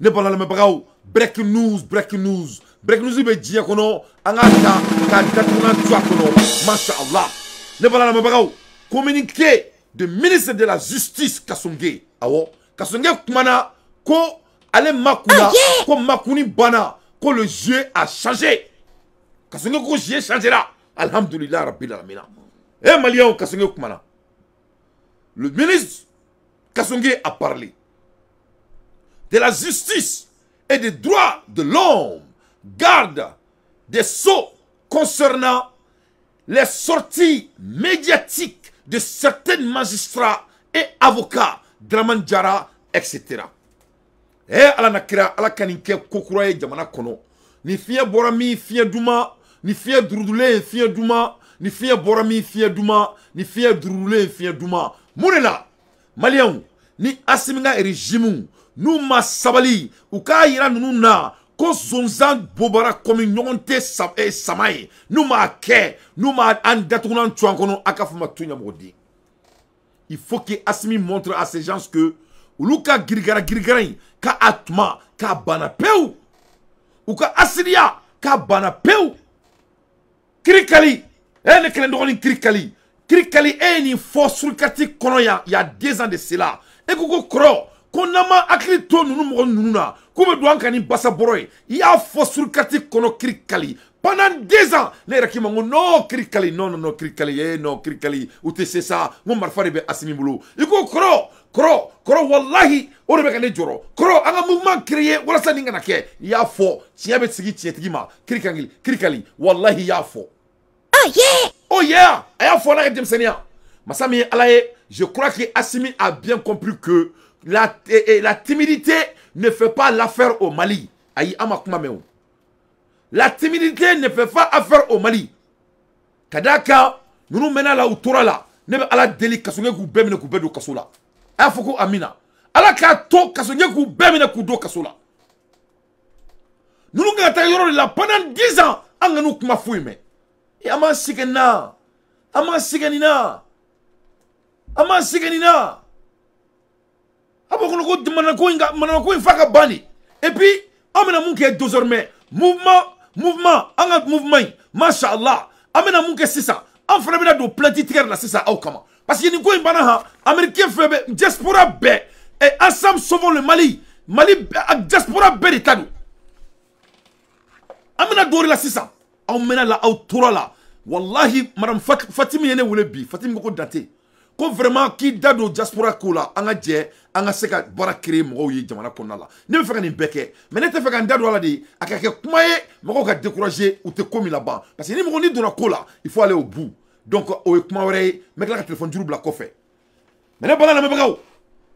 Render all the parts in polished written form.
ne bala me bagaw break news be diya kono anga ta ka datuna twa kono mashallah ne bala me bagaw communiqué de ministre de la justice Kasongé awo Kasongé kumana ko ale makuna ko makuni bana ko le jeu a changé Kasongé ko jeu changé là alhamdoulillah rabbil alamin eh malion Kasongé kumana le ministre Kasongé a parlé de la justice et des droits de l'homme, garde des sceaux concernant les sorties médiatiques de certains magistrats et avocats, Dramane Diarra, etc. Et à la nakira, à la kaninke, kokuraye, jamana kono. Ni fia borami, fia douma, ni fia droudule, fia douma, ni fia borami, fia douma, ni fia droudule, fia douma. Mounela, Malian, ni Assimi et Régimou, nous ma sabali ou ka yira nous na ko zonzan bobara comme nyonte sab e samay nous ma ke nous ma an datunan twankono akafuma tunya modi il faut que Assimi montre à ces gens que luka girgara girgarin ka atma ka banapeu ou ka asiria ka banapeu krikali ene klendoni krikali krikali ene fosul kati kono ya il y a 2 ans de cela et koko kro Konama akli to nunu mo nununa koube douanka ni basa boroy ya fosul kati kono krikali pendant 10 ans ne rakima no krikali non krikali no krikali ou te c'est ça mon marfari be Assimi bulu iko kro wallahi orebe kane joro kro anga mouvement créé wala sa ninga nake ya fo tiabe tsigi tietigima krikali wallahi ya fo oh yeah ya fo na dem senia masami alaye je crois que Assimi a bien compris que la timidité ne fait pas l'affaire au Mali. La timidité ne fait pas affaire au Mali. Kadaka, nous nous menons là où Torah là. Ne pas la délit, Kasongé goubemine goubemine kasola. Afoko amina. Ala kato, Kasongé goubemine koudo kasola. Nous nous gâtons là pendant 10 ans. Anga nous kuma fouime. Aman sigenina. Et puis, on a désormais mouvement, mashallah, c'est ça. On fait des plantitaires là, c'est ça. Parce qu'il y a des Américains qui font des diaspora B. Et ensemble, sauvons le Mali. Mali, diaspora B de Tadou. On a doré là, c'est ça. On mène là, au Torah là. Wallahi, madame Fatimi, elle est où le bi? Fatimi, elle est datée. Vraiment qui dado diaspora kola anga je anga seka bara créer mo yi jamana konala ne fera ni beke mais ne te fera dado ala di akake kumaye mo ko décourager ou te komi là-bas parce que ni mo ni dona kola il faut aller au bout donc o kumawre mec la téléphone djourou bla kofé mais ne bala na me bagaw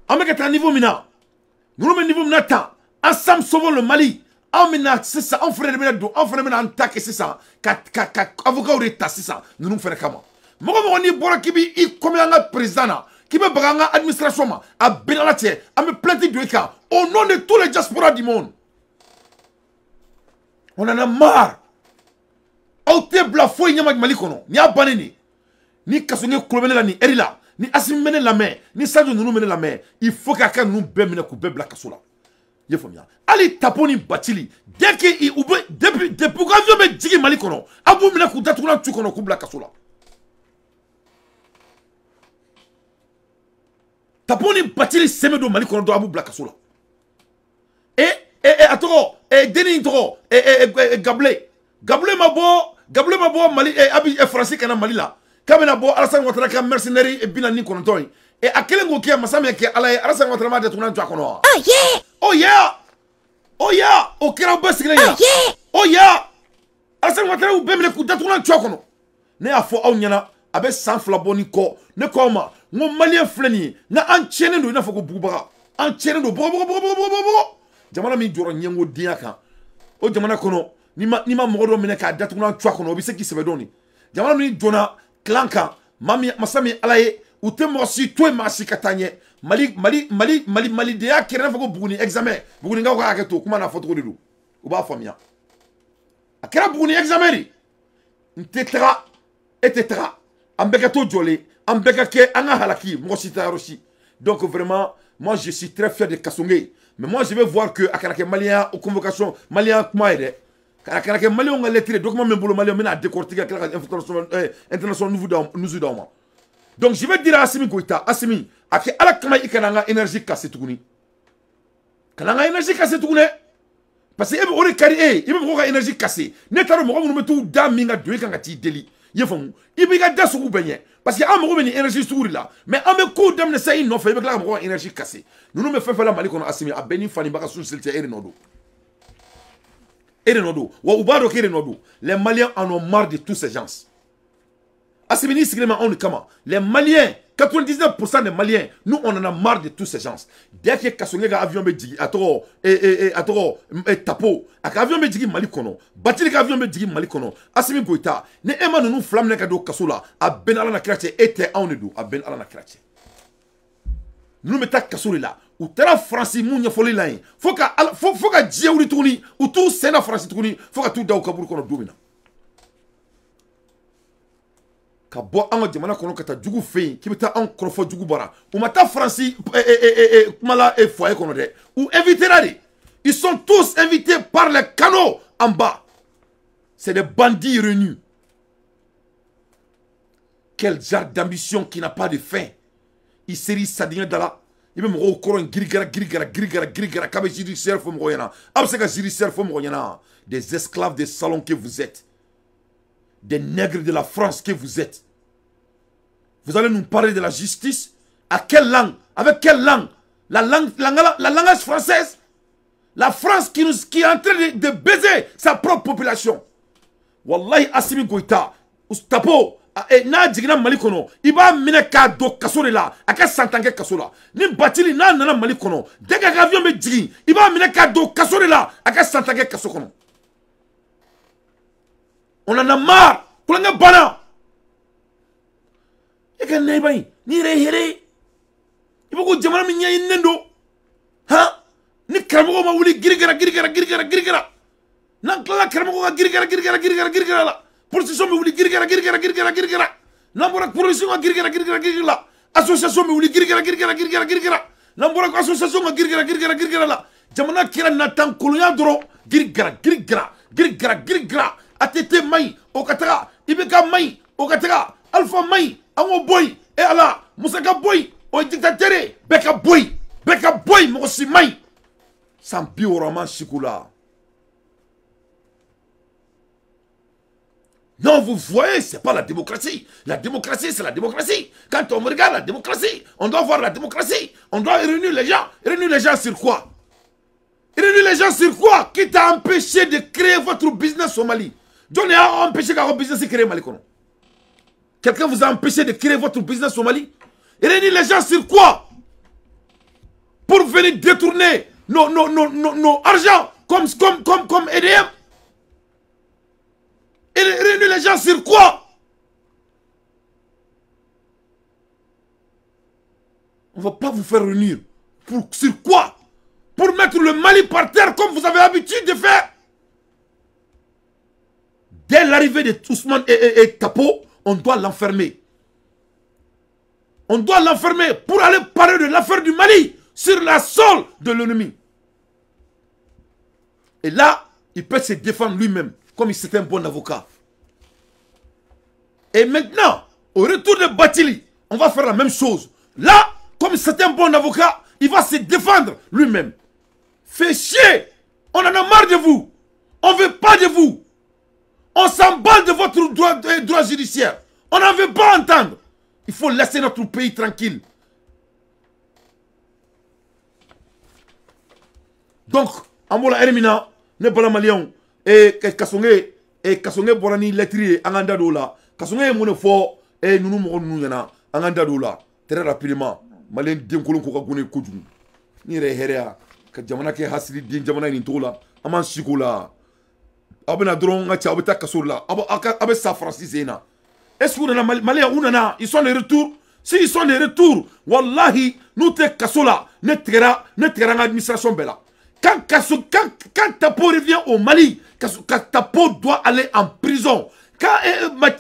ameke ta niveau mina nous le niveau mina ta ensemble sauvons le Mali amena c'est ça on frère mina do on frère mina attaque c'est ça avocat ou l'état c'est ça nous nous faire comment Mogo ni bora kibi I komi anga président qui me baganga administration a benalate a me plainte de cas au nom de tous les diasporas du monde. On en a marre. Aute blafo nyama malikono ni abaneni ni Kasongé kolobene la ni erila ni Assimi mene la main ni Sadio nous mene la main il faut qu'aka nous bemene ku bebla kasola. Yefomia ali Tapo ni Batili dès que depuis gavio be digi malikono abu mene ku datuna tu kono ku bla kasola. Tapo ni Batili semedo Mali kono do abu blakasola. Et atoro, et deni intro, et gablé mabo Mali et abi et français kana Mali la. Kamena bo Alassane Ouattara ka mercenaire et binani kono toy. Et akelengo kia masame ke alaye Alassane Ouattara ma de tunan twa kono. Oh yeah, o kera basikle ya. Oh yeah. Alassane Ouattara u bemle ku de tunan twa kono. Ne afo aw nyana abe sans flaboni ko ne koma mon malien fleni na enchaîné do na foko bugbaga enchaîné do bobo jamana mi joro nyengo diaka o jamana kono ni ma mogodo meneka datu na twa kono obise ki sebedoni jamana mi jona clanka mami masami alaye utemorsi toi masikatanye mali de akira foko buguni examen buguni ngako aketo kuma na fotoko didu uba famia akira buguni examen tetra ambekato jolé ambekake anga halaki mosita roshi donc vraiment moi je suis très fier de Kasongé Mais moi, je vais voir que les Maliens, aux convocations, les Maliens, les Maliens ont lettré, donc moi, les Maliens ont décortiqué l'international nous dans. Donc, je vais dire à Assimi Goïta, Assimi, à qui a énergie cassée tout le monde. Énergie cassée tout le monde. Parce que on est carré, il me énergie cassée. N'étant pas nous mettons d'aminga deux quand tu déli. Il faut il me garde sous baigner parce que amour une énergie sourire là. Mais à me coup d'âme ne sait il non fait avec la amour énergie cassée. Nous me fait faire la Mali qu'on a assimé à Benin Fani Baka sous celle et Renodo. Et Renodo, wa ubado qui Renodo. Les Maliens en ont marre de tous ces gens. Assimini siglement on comment. Les Maliens 99% des Maliens, nous on en a marre de tous ces gens. Dès que Kasongé a avion Medjigi, Tapo, avion Medjigi Malikono, Batili avion Medjigi Malikono, Assimi Goïta, ne Emmanuel nous flamme n'a qu'à do Kasola, à Ben Alana Kraché, et t'es en edo, à Ben Alana Kraché. Nous mettons Kasola là, ou t'es la France, mounia folie là, faut qu'à Dieu ou tourni, ou tout Sénat France tourni, faut qu'à tout d'Aoukabour qu'on a domina. Ka bo an jamana kono kata jugu fein ki beta an krofo jugu bara o mata franci mala e foyer kono de ou invitera de. Ils sont tous invités par les canaux en bas. C'est des bandits renus. Quel genre d'ambition qui n'a pas de fin. Il série sadien dala il même ro koron grigara kabe judiciaire fo mo yana abseka judiciaire fo mo yana des esclaves des salons que vous êtes. Des nègres de la France que vous êtes. Vous allez nous parler de la justice. À quelle langue? Avec quelle langue? La langage française. La France qui est en train de baiser sa propre population. Wallahi Assimi Goïta, Oustapo, na jigna malikono, iba mineka do kasole la, aka santanke kasola. Ni batili na nana malikono, dega avion me jigi, iba mineka do kasole la, aka santanke kasokono. On en a marre. Pour les banans. Il y a des gens qui ne sont pas là. Il y a des gens qui ne sont pas là. Atete mai okatara ibeka mai okatara alpha mai ango boy e ala musaka boy o dictateur beka boy mo si mai sampi roman sikula. Non, vous voyez, c'est pas la démocratie. La démocratie, c'est la démocratie. Quand on regarde la démocratie, on doit voir la démocratie. On doit réunir les gens. Réunir les gens sur quoi? Réunir les gens sur quoi? Qui t'a empêché de créer votre business au Mali? John a empêché qu'un business se crée au Mali. Quelqu'un vous a empêché de créer votre business au Mali? Et réunir les gens sur quoi? Pour venir détourner nos argent comme EDM? Et réunir les gens sur quoi? On ne va pas vous faire réunir. Sur quoi? Pour mettre le Mali par terre comme vous avez l'habitude de faire. Dès l'arrivée de Ousmane et Tapo, on doit l'enfermer. On doit l'enfermer pour aller parler de l'affaire du Mali sur la sole de l'ennemi. Et là, il peut se défendre lui-même comme si c'était un bon avocat. Et maintenant, au retour de Batili, on va faire la même chose. Là, comme si c'était un bon avocat, il va se défendre lui-même. Fait chier. On en a marre de vous. On ne veut pas de vous. On s'emballe de votre droit judiciaire. On n'en veut pas entendre. Il faut laisser notre pays tranquille. Donc, Amola Ermina, Nebala Malion, et Kasongé, Borani, Letri, Angandadola, Kasongé, Mounefo, et Nounou Mounana, Angandadola, très rapidement. Malin Dinkolon Kogakune Kudum. Nire Herea, Kajamanake Hasri Din Jamana Nintola, Aman Shikola. Abenadron, Achabeta Kasola, Abessa Francisena. Est-ce qu'on a Malé Ounana? Ils sont les retours? Si ils sont les retours, Wallahi, nous te Kasola, Netrera l'administration Bella. Quand Tapo revient au Mali, Tapo doit aller en prison. Quand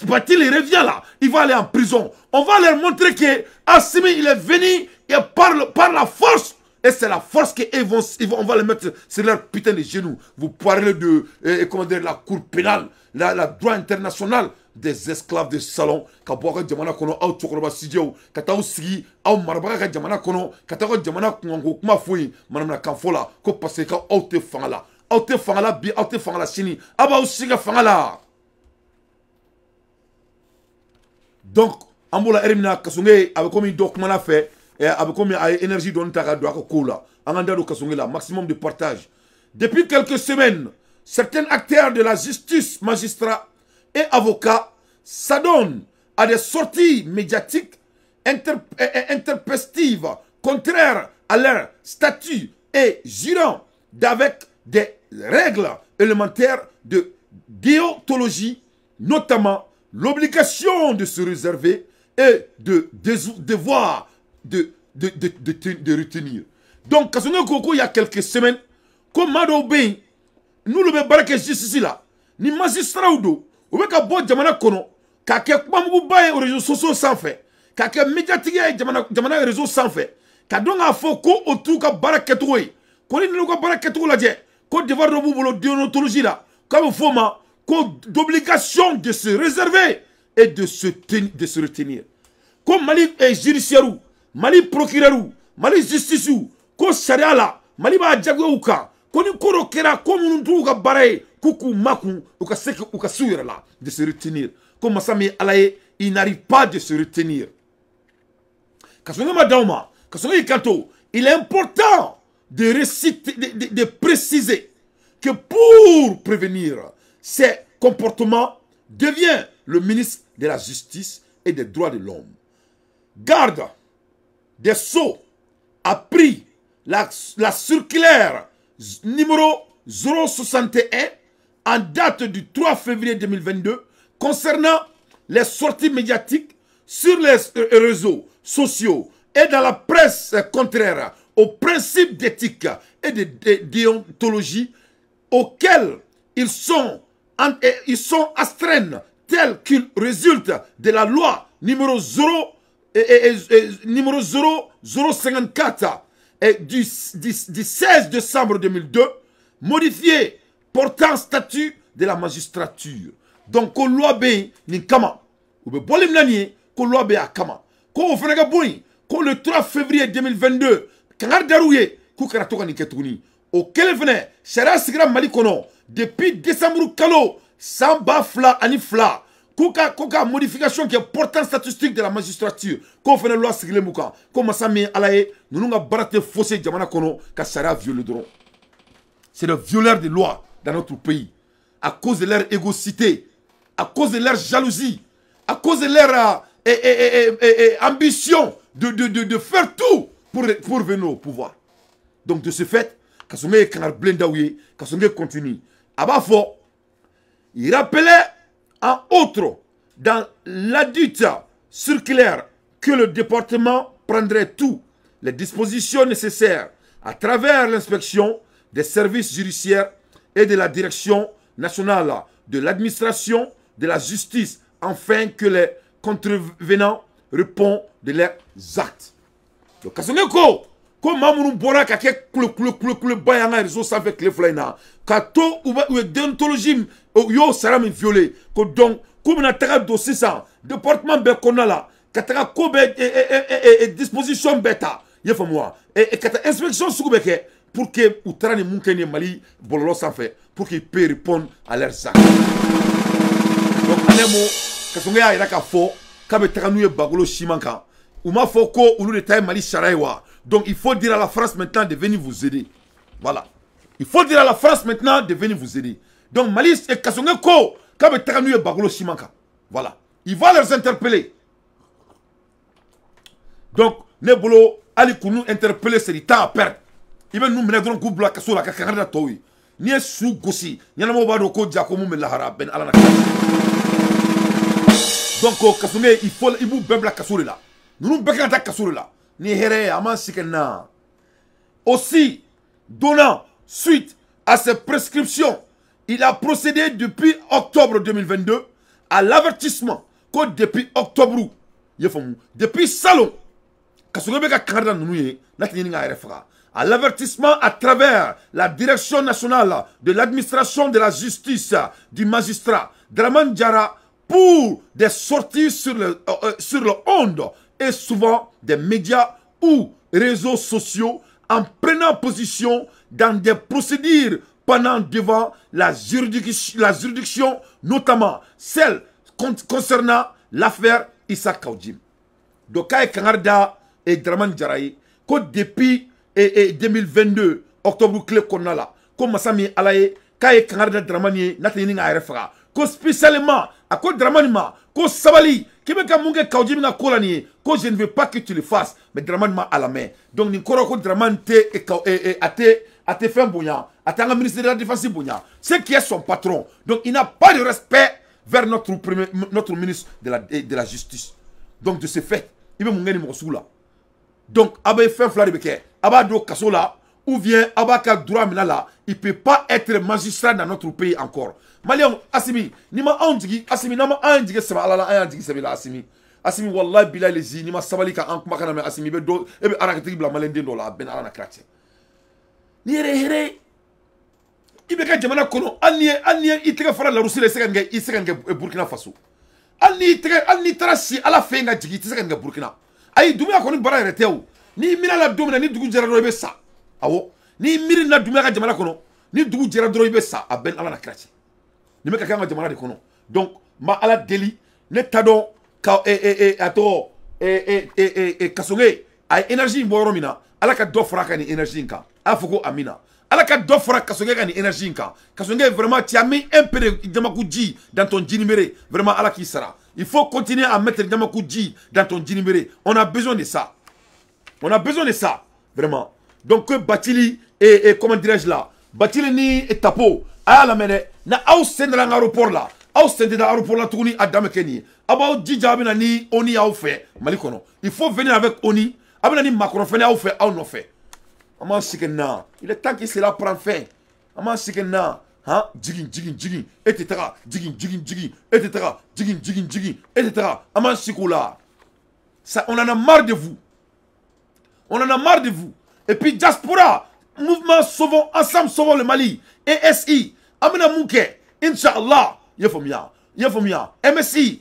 Batili revient là, il va aller en prison. On va leur montrer que Assimi il est venu et par la force, Et c'est la force qu'ils vont, on va les mettre sur leur putain de genoux. Vous parlez de comment dire, la cour pénale, la droit international des esclaves de salon. Kaboire Djamana Kono, Ao Tchokroba Sidio, Katao Sigi, Ao Marbara Djamana Kono, Katao Djamana Kongo, Mafoui, Madame la Kanfola, Kopaseka, Ao Te Fangala. Ao Te Fangala, Bi, Ao Te Fangala Chini, Aba Ousiga Fangala. Donc, Ambola Erimina Kasongé, avec comme il a fait, avec comme énergie dont tu as un maximum de partage. Depuis quelques semaines, certains acteurs de la justice, magistrats et avocats s'adonnent à des sorties médiatiques interpestives, contraires à leur statut et jurant d'avec des règles élémentaires de déontologie, notamment l'obligation de se réserver et de devoir de retenir. Donc, Kasongé Koko, il y a quelques semaines, comme Madobain, nous le même que juste ici là, ni magistrat ou d'eau, ou bien qu'à bord Djamana Kono, qu'à quelque part aux réseaux sociaux sans fait, qu'à quelque médiatique Djamana réseaux sans fait, qu'à donc à Foko autour qu'à Baraketoué, qu'on est nous qu'à Baraketou la djé, qu'on devoir de vous de déontologie là, comme Foma, qu'on d'obligation de se réserver et de se retenir. Comme Mali et judiciaire ou Mali procureur, Mali justice, ko sharia la, Mali ba djagouka, ko ni koro kera, ko mundu ka bare, kuku maku, uka sek uka suira la, de se retenir. Comme Massami Alaye, il n'arrive pas de se retenir. Kasongé Madauma, Kasongé Kanto, il est important de préciser que pour prévenir ces comportements, devient le ministre de la Justice et des Droits de l'Homme. Garde des Sceaux a pris la circulaire numéro 061 en date du 3 février 2022 concernant les sorties médiatiques sur les réseaux sociaux et dans la presse contraire aux principes d'éthique et de déontologie auxquels ils sont astreints tels qu'ils résultent de la loi numéro 0054 du 16 décembre 2002, modifié portant statut de la magistrature. Donc, on loi B ni kama, ou bien bolim nani, qu'on loi B à kama. Qu'on fait un boy, qu'on le 3 février 2022, qu'on a dérouillé, qu'on a tout canicatouni. Auquel venait, Chara Sigram Malikono, depuis décembre kalo, sans bafla anifla. Koka modification qui est portant statistique de la magistrature. Qu'on fait la loi sur les moukans. Comme ça, mais alaye, nous n'avons pas baraté faussé Djamana Kono, car ça a violé le droit. C'est le violeur de loi dans notre pays. À cause de leur égocité, à cause de leur jalousie, à cause de leur ambition de faire tout pour venir au pouvoir. Donc, de ce fait, Kasongé Kanar Blendaouye, Kasongé continue. Abafo, il rappelait. En outre, dans l'adulte circulaire, que le département prendrait toutes les dispositions nécessaires à travers l'inspection des services judiciaires et de la direction nationale de l'administration de la justice, afin que les contrevenants répondent de leurs actes. Donc, comment nous pourrons faire le bail en réseau avec les flâneurs? Kato ou déontologie, yo saram violé. Donc, comme on a traité dossier ça, département Bekonala, kataka kobe et disposition bêta, y'a fait moi. Et kataka inspection soubeke pour que outrani moukeni Mali bololo s'en fait, pour qu'ils puissent répondre à leurs actes. Donc, allez mo, Kasongé a iraka fo, kabe traité bagolo shimanka. Ouma foko ou le détail Mali Sharaiwa. Donc il faut dire à la France maintenant de venir vous aider. Voilà. Il faut dire à la France maintenant de venir vous aider. Donc Malice et Kasongé Ko, Kabetranou et Bagolo Shimanka. Voilà. Il va les interpeller. Donc, Nebolo, Ali Kounou interpeller, c'est du temps à perdre. Il va nous mener dans le groupe la Kasola Kakarada Toui. Ni un sou gossi. Ni un mobadoko Diakomo Melahara Ben Alanaka. Donc, Kasongé, il faut il vous bembe la Kasola là. Nous nous battons la Kasola là. Aussi, donnant suite à ces prescriptions, il a procédé depuis octobre 2022 à l'avertissement que depuis octobre, depuis salon, Kasongé Beka Kanada Nounouye, Natini Nga RFA, à l'avertissement à travers la direction nationale de l'administration de la justice du magistrat Dramane Diarra pour des sorties sur le onde et souvent des médias ou réseaux sociaux en prenant position dans des procédures pendant devant la juridiction, notamment celle concernant l'affaire Issa Kaou Djim. Dokai Kangarda et Dramane Diarra, depuis 2022, octobre clé qu'on a là, comme ça m'y allait, Kai Kangarda Dramane, Nathalie Ngarefa, que spécialement, à quoi Dramanima, que Sabali, qui me camoufle Kaou Djim na Kolani, que je ne veux pas que tu le fasses, mais Dramane m'a à la main. Donc, Nikoroko Dramane et à te faire bouillant, à ta ministre de la Défense bouillant, c'est qui est son patron. Donc, il n'a pas de respect vers notre ministre de la Justice. Donc, de ce fait, il veut mourir de là. Donc, il fait fleur de Abado Kasola, ou bien Abaka droit Minala, il ne peut pas être magistrat dans notre pays encore. Malion, Assimi, Nima Andigi, Assimi, Nama Andigi, Savala, Andigi, Savala, Assimi. Assimi, Wallah, Bila, Lezi, Nima Savalika, Ankmakaname, Assimi, Bedo, et Arakatri, Blamalendino, la Benarana Kratia. Nire, Hire, Ibeka, Jamana Kono, Annie, Itre, Fara, la Russie, les Serengue, Burkina Faso. Annie, Annie, Trassi, à la fin, Jigi, Serengue, Burkina. Aïe, Doumia, Koni, Bara, Reteo. Ni Minala Domina, ni Dugujera Robessa. Awo, ni Mirina Dumera Jamana Kono, ni Dugujera Robessa, à Ben Alana Kratia. Ni Meka Kama Jamana de Kono. Donc, ma ala deli, ne tadon, kao ato, Kasongé, a énergie Moromina, alaka dofra kani énergie inka, afoko amina. Alaka dofra Kasongé kani énergie inka. Kasongé vraiment, tu as mis un peu de Makoudji dans ton diniméré, vraiment alaki sera. Il faut continuer à mettre le Makoudji dans ton diniméré. On a besoin de ça. On a besoin de ça, vraiment. Donc, Batili et comment dirais-je là, Batili ni et Tapo, à la mène, na ausen de l'aéroport là, ausen de l'aéroport là, tourni à Damekeni, abao djabina ni, oni a fait, malikono. Il faut venir avec oni, abinani Macron fene a fait, on a fait. Aman sikena, il est temps que cela prend fin. Aman sikena, hein, djigin, djigin, djigin, etc. Djigin, djigin, djigin, etc. Djigin, djigin, djigin, etc. Aman sikola. Ça, on en a marre de vous. On en a marre de vous. Et puis diaspora, mouvement sauvons, ensemble sauvons le Mali. ESI, Amina Mouke, Inch'Allah, Yefomia, Yefomia, MSI,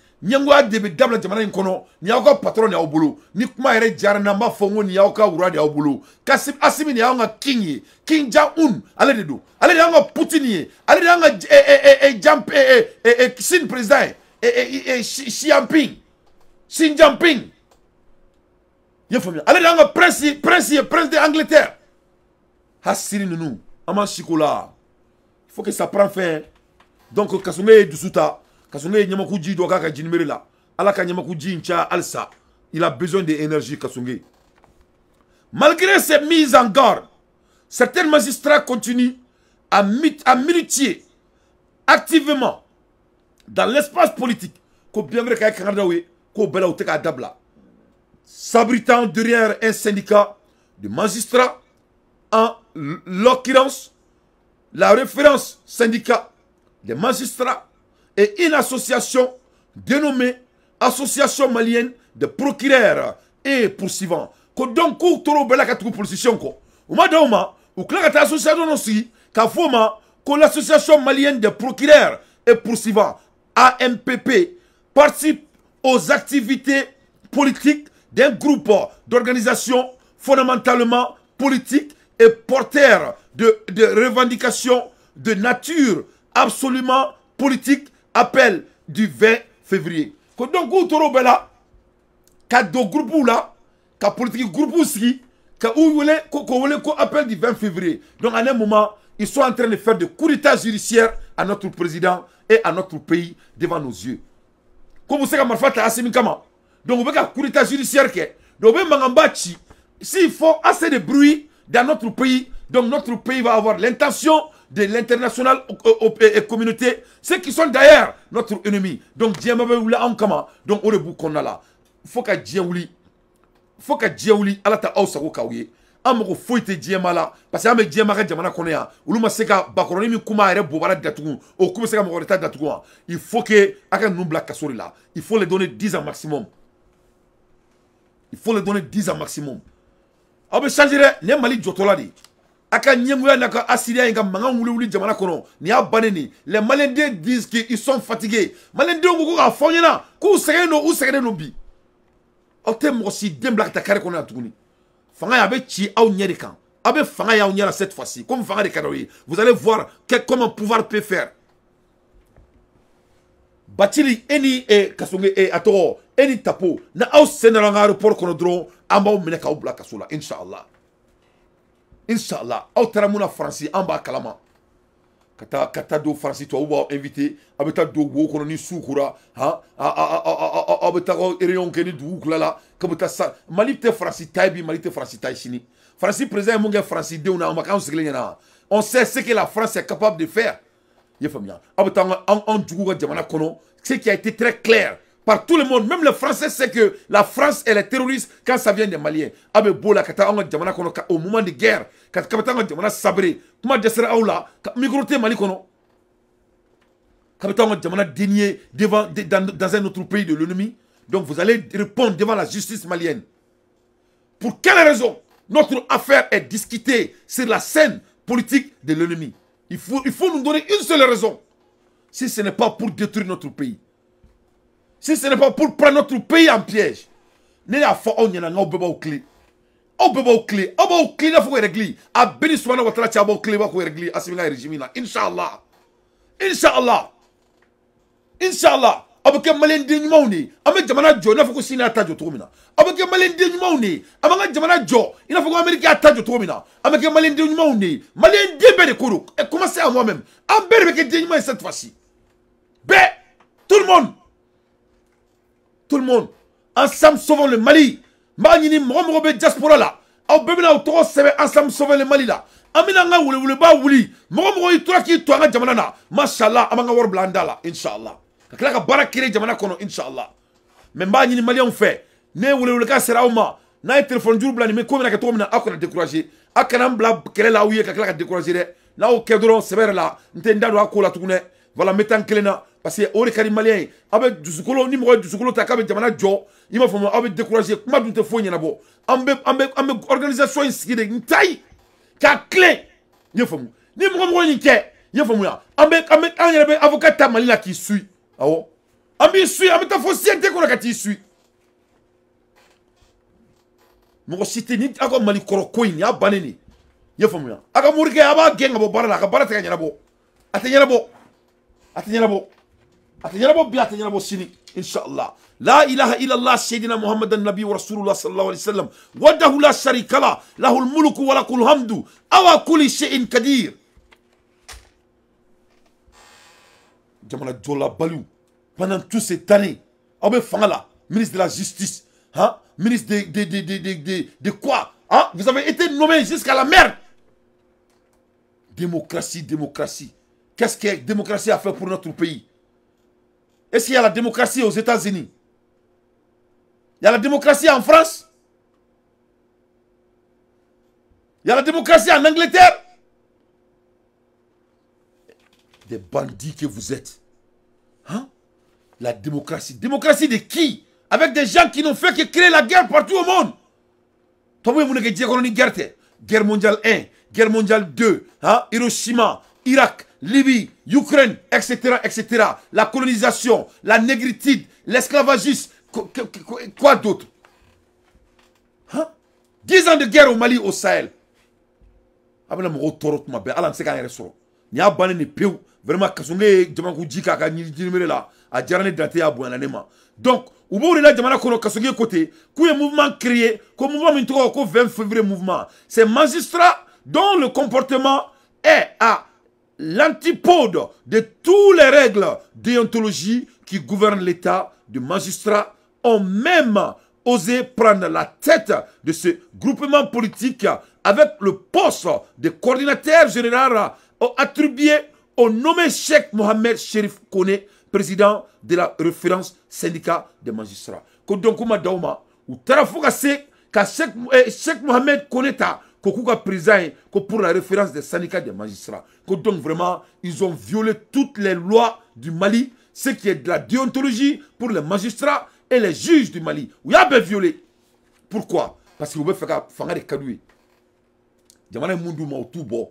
Nyangwa debe dabla jamana nkono. Niyawaka patron ya obulu. Nikuma ere jaranamba fongo niyawaka uradi ya obulu. Kasim Assimi niyawanga kingi. King Jong-un. Alede do. Alede yawanga Putin. Alede yawanga jump. Xin president. Xi Jinping. Xin Jinping. Yefamia. Alede yawanga prince de Angleterre. Hassiri nunu. Aman shikola. Il faut que ça prenne fin. Donc, Kasongé du Souta, Kasongé Nyamakouji doit gagner du numéro là. Alors que Nyamakouji Incha Alsa, il a besoin d'énergie Kasongé. Malgré ces mises en garde, certains magistrats continuent à militer activement dans l'espace politique. Qu'on bien vrai qu'à Kanadawe, qu'on bela ou teka dabla, s'abritant derrière un syndicat de magistrats, en l'occurrence la référence syndicat des magistrats et une association dénommée Association malienne de procureurs et poursuivants. Que donc courtoro bela katou position ko. Oumadaouma ou klakata association aussi kafoma que l'association malienne de procureurs et poursuivants AMPP participe aux activités politiques d'un groupe d'organisations fondamentalement politiques et porteurs de revendications de nature absolument politique, appel du 20 février. Donc, vous trouvez là, qu'à deux groupes là, qu'à politique groupe aussi, qu'à où vous voulez qu'on appelle du 20 février. Donc, à un moment, ils sont en train de faire des coups d'état judiciaires à notre président et à notre pays devant nos yeux. Comme vous savez, Marfata Assimi Kama. Donc, vous voulez qu'un coup d'état judiciaire, donc, vous voulez s'il faut assez de bruit dans notre pays, donc notre pays va avoir l'intention de l'international communauté, ceux qui sont derrière notre ennemi. Donc, Dieu m'a voulu en comment. Donc, on le bouc qu'on a là. Faut qu'à Dieu ouli. Faut qu'à Dieu ouli. Allah ta au sarou kaouye. Amoko foite Dieu m'a là. Parce que amé Dieu m'a rédjamana koné a. Ouluma seka bakoroni mi kuma ere bobara d'atougou. Ou kuma seka mokoreta d'atougou. Il faut que aka nous black kasori là. Il faut les donner 10 ans maximum. Il faut les donner 10 ans maximum. On peut changer les Mali Jotola. Aka Niamouya naka Assyria et Gamangan Wuli Jamana Kono. Nia Baneni. Les Malendés disent qu'ils sont fatigués. Malendés ont beaucoup à fond. Kou sereno ou sereno bi. Otem aussi d'un black takare qu'on a tourné. Fanga avait chi au Nyerikan. Abe Fanga ya Nyera cette fois-ci. Comme Fanga de Kadoui. Vous allez voir comment pouvoir peut faire. Batili eni e Kasongé e Atoro. Eni Tapo. Na au Sénalanga report Konodron. Amba ou Meneka ou Black Kasula. Inch'Allah. Inch'Allah, Autaramuna Franci, en bas Kalama. Kata do Franci, toi ou invité, Abeta do Wokononi Soukoura, Abeta Erion Kenny Douklala, Kabota Sa, Malipte Franci Taibi, Malipte Franci Taïchini. Franci présent, mon gars Franci, de on a un. On sait ce que la France est capable de faire. Yefamia, Abeta en Djouga Djamana Kono, ce qui a été très clair. Par tout le monde, même les Français savent que la France est les terroristes quand ça vient des Maliens. Abe Bola, au moment de guerre, quand Capitaine Djamana sabré, comment Djessera Aoula, microté Mali Kono. Capitaine Djamana dénié dans un autre pays de l'ennemi. Donc vous allez répondre devant la justice malienne. Pour quelle raison notre affaire est discutée sur la scène politique de l'ennemi? Il faut nous donner une seule raison. Si ce n'est pas pour détruire notre pays. Si ce n'est pas pour prendre notre pays en piège, nous avons une clé. Nous avons une clé. Nous avons une clé. Nous avons une clé. Nous avons une clé. Nous avons une clé. Nous avons une clé. Inch'Allah. Inch'Allah. Inch'Allah. Nous avons une clé. Nous avons une clé. Nous avons une clé. Nous avons une clé. Nous avons une clé. Nous avons une clé. Nous avons une clé. Nous avons une clé. Nous avons une. Tout le monde, ensemble sauvons le Mali. Manini Mromrobe diaspora là. Au bébé là, autour ensemble sauvons le Mali là. Aminanga oule oule ba ouli. Mromrobe toi qui toi nga jamanana. Mashallah, amanga war blanda là. Inch'Allah. Kaka barakire jamana kono. Inch'Allah. Mais manini Mali on fait. Ne oule oule ka sera oma. Na y téléphone jour blani mais comme na kato mina akona découragé. Akanam blab kere la ouye kaka la découragé. Là au kedron sévère là. Ntenda do akola tourne. Voilà metan kelena. Parce que les Kari Maliens, avec du Soukolo, ni moi du Soukolo, t'as qu'avec Jamana Djo, il m'a fait décourager, comment tu te fous, Yanabo? Avec organisation, une taille, ta clé, il faut ni moi, il faut moi, avec un avocat Tamalina qui suit. Ah oh? Ami suit, avec ta fossière, dès qu'on a qu'à suit. Mon cité, ni à quoi Malikorokoin, il y a banéni. Il faut moi. A quoi Mourke, à bas, gang, à Bobarana, à Barata Yanabo. Attenabo. Attenabo. Attenez-vous bien, attenez-vous sini, Inch'Allah. La ilaha illallah, Sayyidina Muhammad al-Nabi wa Rasulullah sallallahu alayhi wa sallam. Wadahu la sharika la, lahul muluku wa lakul hamdu, awa kuli shay'in kadir. Jamana Djola Balou, pendant toutes ces années, Abe Fangala, ministre de la Justice, hein, ministre de quoi, hein, vous avez été nommé jusqu'à la merde. Démocratie, démocratie. Qu'est-ce que la démocratie a fait pour notre pays? Est-ce qu'il y a la démocratie aux États-Unis? Il y a la démocratie en France? Il y a la démocratie en Angleterre? Des bandits que vous êtes. Hein? La démocratie. Démocratie de qui? Avec des gens qui n'ont fait que créer la guerre partout au monde. Vous voulez dire qu'on a une guerre? Guerre mondiale 1, guerre mondiale 2, hein? Hiroshima, Irak, Libye, Ukraine, etc., etc. La colonisation, la négritude, l'esclavagisme, quoi d'autre? Hein? 10 ans de guerre au Mali, au Sahel. Donc, au bout de la demande qu'on a Kasongé côté, qu'un mouvement créé, qu'un mouvement mintoura au 20 février mouvement, ces magistrats dont le comportement est à l'antipode de toutes les règles déontologie qui gouvernent l'État de magistrats ont même osé prendre la tête de ce groupement politique avec le poste de coordinateur général ont attribué au nommé Cheick Mohamed Chérif Koné, président de la référence syndicat des magistrats. Kodonkuma Dauma, ou Tarafuka Sek, Cheick Mohamed Koné ta, Kokuka président pour la référence des syndicats des magistrats. Donc vraiment, ils ont violé toutes les lois du Mali, ce qui est de la déontologie pour les magistrats et les juges du Mali. Vous avez violé. Pourquoi? Parce que vous avez fait des cadouilles. Vous avez fait des cadouilles.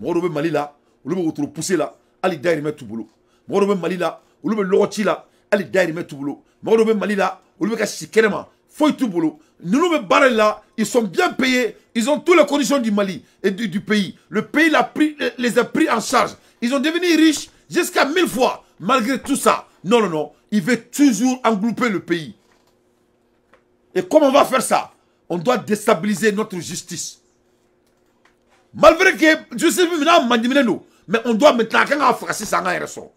Vous avez Mali là, vous avez poussé là, allez derrière tout boulot. Vous avez Mali là, vous avez l'orti là, allez derrière tout boulot. Vous avez Mali là, vous avez chiquement. Faut tout boulot. Nous les barrels là, ils sont bien payés. Ils ont toutes les conditions du Mali et du pays. Le pays les a pris en charge. Ils ont devenu riches jusqu'à 1000 fois. Malgré tout ça, non, non, non. Ils veulent toujours englouper le pays. Et comment on va faire ça? On doit déstabiliser notre justice. Malgré que justice maintenant mandimine nous, mais on doit maintenant quand on a fracassé ça en raison.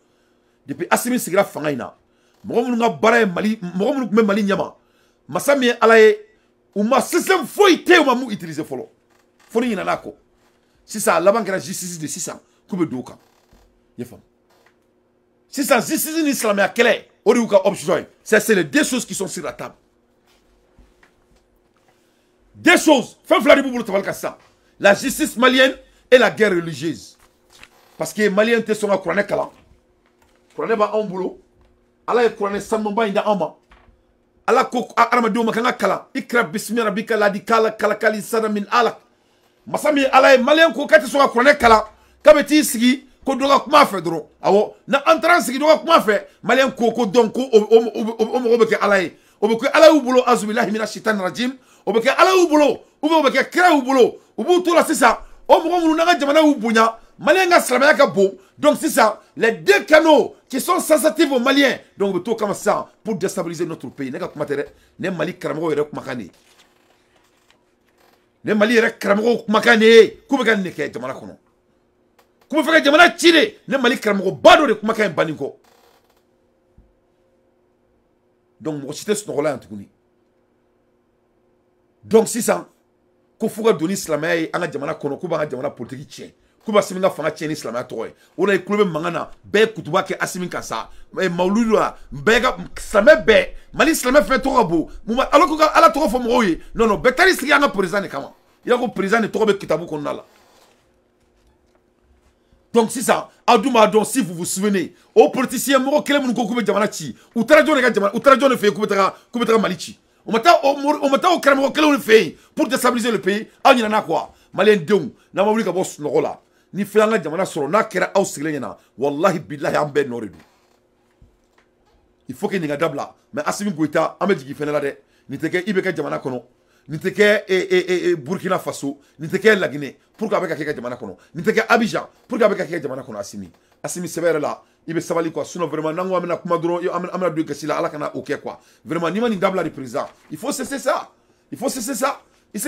Depuis Assimi Sigra Fangaina, nous avons barré Mali, nous avons même Mali Niama. Masami alaye ou ma système foité ou ma mou utilisé folo. Folo y en a quoi? Si ça la banque de justice de 600, coupe de ouka. Yefam. Si ça justice en islam à quel est? Oriouka objoint. C'est les deux choses qui sont sur la table. Deux choses. Fais fladibou pour le travail ça. La justice malienne et la guerre religieuse. Parce que les Maliens te sont à Kourané Kala. Kourané ba en boulot. Alaye Kourané Sanmomba inda ama. Allah ko armado makanga kala ikra bismi rabbika ladi kala kala kali sana min alak masami alay malen ko kati so akone kala kabeti sigi ko doga kuma fe dro awo na entrance sigi doga kuma fe malen ko ko donko o beke alay o beke alay ubulo azubillahi minash shaitanir rajim o beke alay ubulo o beke kra ubulo ubuto la sisa o mo ngunu na jamana ubunya malenga salama ka bo. Donc c'est ça, les deux canaux qui sont sensitifs aux Maliens. Donc tout comme ça, pour déstabiliser notre pays. Ne Mali Kramgo et Makane. Ne Mali Kramgo Makane. Comment faire que Jamana Chile? Ne Mali Kramgo Bado de Makane Baninko. Donc moi citer ce nom-là en tout cas. Donc c'est ça, qu'on faut donner l'islamé à Jamana Kono, Kuba Jamana politique tchien. Kuba siminga fanga tcheni islam atoy. On a écouté mangana be kutuba ke asimin kasa. Maulula bega islamé be. Mali islamé fait trop beau. Alors qu'on a la trop femme roye. Non non. Betaris qui a un président ne kama. Il a un président ne trop be kitabu qu'on a là. Donc si ça, Adouma si vous vous souvenez, aux politiciens moro kele mungo kube jamanachi. Outrajon ne jamana. Outrajon ne fait kube tra malichi. On metta au kele moro kele on fait pour déstabiliser le pays. On y en a quoi? Malien dong. N'a pas voulu qu'abord norola. Ni filanga jamana soro na kera au siglena wallahi billahi ambe noredu. Il faut que ninga dabla mais Assimi Goïta ambe digi fenela de ni teke ibeka jamana kono ni teke Burkina Faso ni teke la Guinée pour ka beka keka jamana kono ni teke Abidjan pour ka beka keka jamana kono Assimi severe la ibe savali quoi sinon vraiment nango amena kuma dron yo amena do kesila ala kana OK quoi vraiment ni mani dabla de président il faut cesser ça. On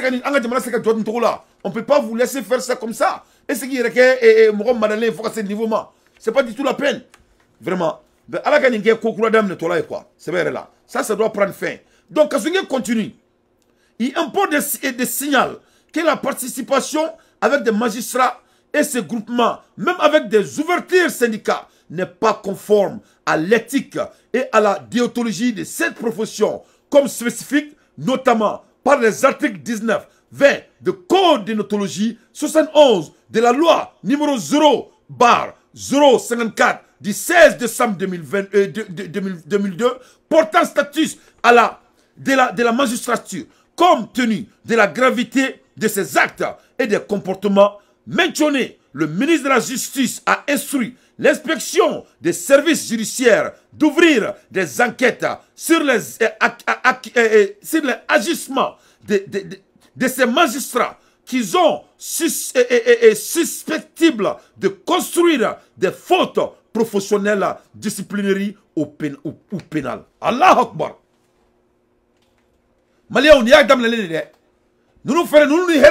ne peut pas vous laisser faire ça comme ça. Et ce qui est que Mohamed Madalé, il faut que c'est niveau. Ce n'est pas du tout la peine. Vraiment. C'est vrai là. Ça doit prendre fin. Donc, Kasongé continue. Il importe des signaux que la participation avec des magistrats et ces groupements, même avec des ouvertures syndicats, n'est pas conforme à l'éthique et à la déontologie de cette profession, comme spécifique, notamment par les articles 19, 20 de Code d'énotologie 71 de la loi numéro 0/054 du 16 décembre 2002 portant statut de la magistrature comme tenu de la gravité de ses actes et des comportements mentionnés. Le ministre de la Justice a instruit l'inspection des services judiciaires d'ouvrir des enquêtes sur les agissements de ces magistrats qui sont susceptibles de construire des fautes professionnelles, disciplinaires ou pénales. Allah Akbar. Malia, on y a dans la ligne. Nous faire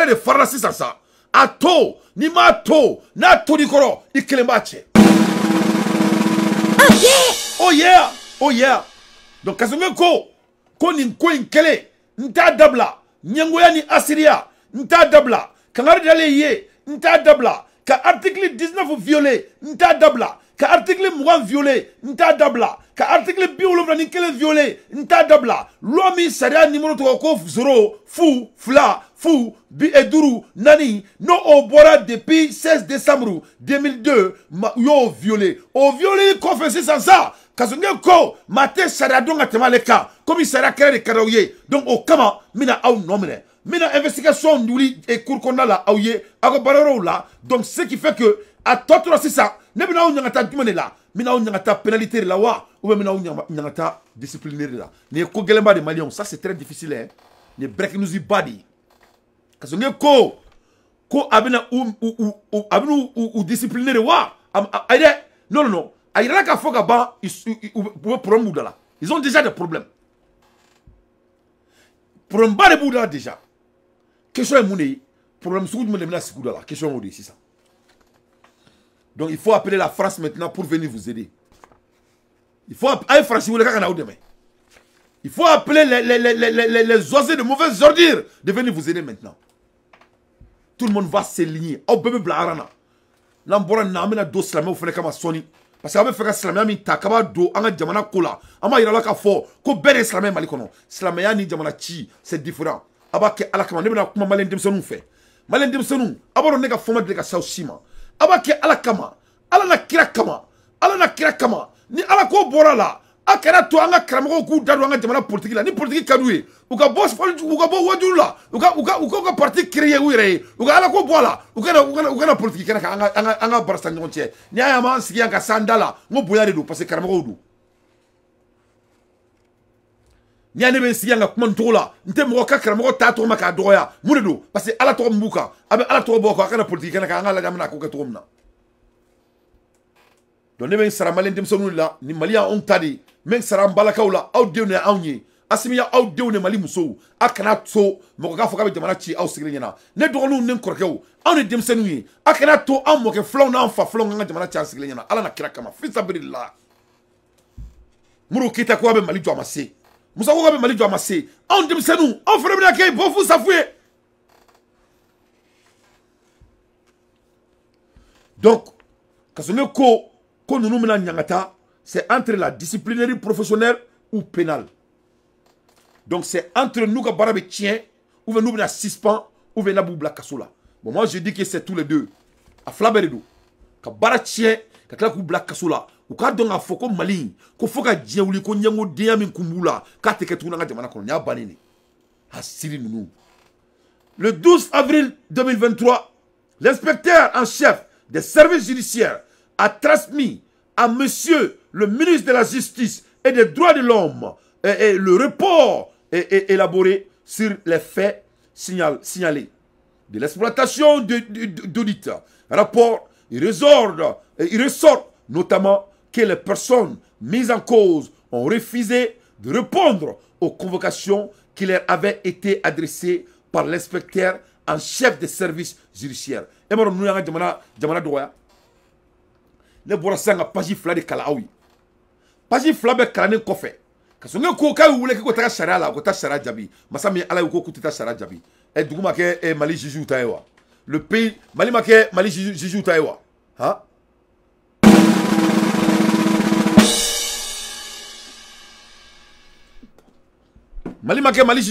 des farces à ça. Ato, ni mato, na to ni koro, iklembache. Oh yeah. Donc Kasongé ko ni ko inkele, nta dabla, nyangoya ni Assyria, nta dabla, kangari dale ye, nta dabla, Ka article 19 violé, nta dabla. Ka article mouan violé, nta dabla. Ka article biolofani kele violé, nta dabla. Loi mi saria numéro 3 ko zéro, fou, fla, fou, bi eduru, nani, non au bora depuis 16 décembre 2002, ma, yo violé. Au violé confessé sans ça. Kasongé ko, mate saria don atemaleka. Comme il saria kere de karaouye. Donc au kama, mina au nomine. Maintenant, l'investigation nous lit et court qu'on a là, donc ce qui fait que, à toi, c'est ça, maintenant on a du là, maintenant on a pénalité là, ou maintenant on a discipliné là. Les Kogelemba de Malion, ça c'est très difficile, hein. Les break nous y badi. Parce que ko abena ou discipliné wa, non. Aïra ka foga ba, ils ont déjà des problèmes. Pour bas de Bouddha déjà. Question est monnaie, problème sous le menace là, question au c'est ça. Donc il faut appeler la France maintenant pour venir vous aider. Il faut appeler France ou les Canada demain. Il faut appeler les oiseaux de mauvaises ordures de venir vous aider maintenant. Tout le monde va s'aligner. Oh bébé blarana. L'ambora n'a même dos slamé au frère comme Sony. Parce qu'avec frère slamé mi takaba do anga jamana kola. Ama ira la ka fort. Ko ben slamé malikono. Slamé yani jamana chi, c'est différent. Abake alakama ne bena kuma malendem sonu fe malendem sonu abaro nega foma de ka saucima abake alakama ala na kira kama ni alako bora la akara to anga kramako ku dadu anga jamana politique la ni politique kadoué uka boss uka bo wadula uka parti créer wire uka alako bola uka na politique kana anga barsa ngontie ni ayama sikia ka sandala ngo boya de do parce que kramako do Niane ben si yanga kumantola, nte mwoka kera mwoka tato maka doya, mune do, parce ala to mbuka, abe ala to boko akana politique na ka ngala jamana ko kato mna. Donne ben sara malen demsonu la, ni malia on tadi, men sara mbalaka ola, au de ne aunye, asimi ya au de ne mali muso, akana to mwoka foka be jamana chi au sigrena. Ne do no nen korkeo, on demsenu, akana to am mwoka flon na fa flon ngala jamana chi sigrena, ala na kiraka ma fisa billah. Muro kita ko be mali to amase. Moussa Kouabe Mali doit masser. On dit c'est nous. On ferait bien qu'il faut vous avouer. Donc, quand on nous met en Nyangata, c'est entre la disciplinerie professionnelle ou pénale. Donc, c'est entre nous que Barabe tient, ou nous venons à suspens, ou venons à Boubla Kassoula. Bon, moi, je dis que c'est tous les deux. À Flaberedou. Quand Barabe tient, quand la Boubla Kassoula. Ou ka donga foko mali ko foka djeuli ko nyango diami kumbula ka teketuna nga jamana ko nya banini asiri nunu. Le 12 avril 2023, l'inspecteur en chef des services judiciaires a transmis à monsieur le ministre de la Justice et des Droits de l'Homme le report élaboré sur les faits signalés de l'exploitation d'auditeurs. Rapport, il ressort notamment que les personnes mises en cause ont refusé de répondre aux convocations qui leur avaient été adressées par l'inspecteur en chef des services judiciaires. Et moi, nous avons dit Mali maké Mali juge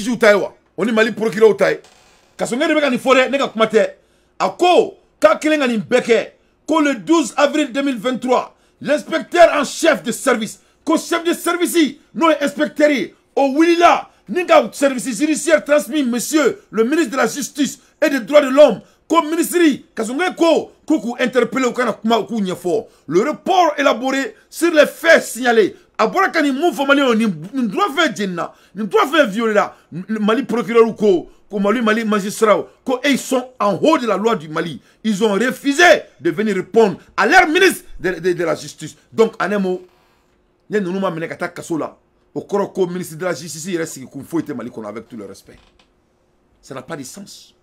ou taïwa. On est Mali procureur ou taï. Kasongé rebeka ni fore, nega kumate. Ako, kakilenga ni beke. Ko le 12 avril 2023, l'inspecteur en chef de service. Ko chef de service, non inspecteur. O Wilila, nega service judiciaire transmis, monsieur, le ministre de la Justice et des Droits de l'Homme. Ko ministre, Kasongé ko, koukou interpellé ou kana kuma ou nyefo. Le rapport élaboré sur les faits signalés. Abora kani moufo mali on ni droit faire djinna ni droit faire violer là Mali procureur ou ko Mali magistrat ko ils sont en haut de la loi du Mali, ils ont refusé de venir répondre à leur ministre de la Justice. Donc anemo ne nous ma mené kata kasola au koroko ministre de la Justice il reste qu'il faut être Mali qu'on avec tout le respect. Ça n'a pas de sens.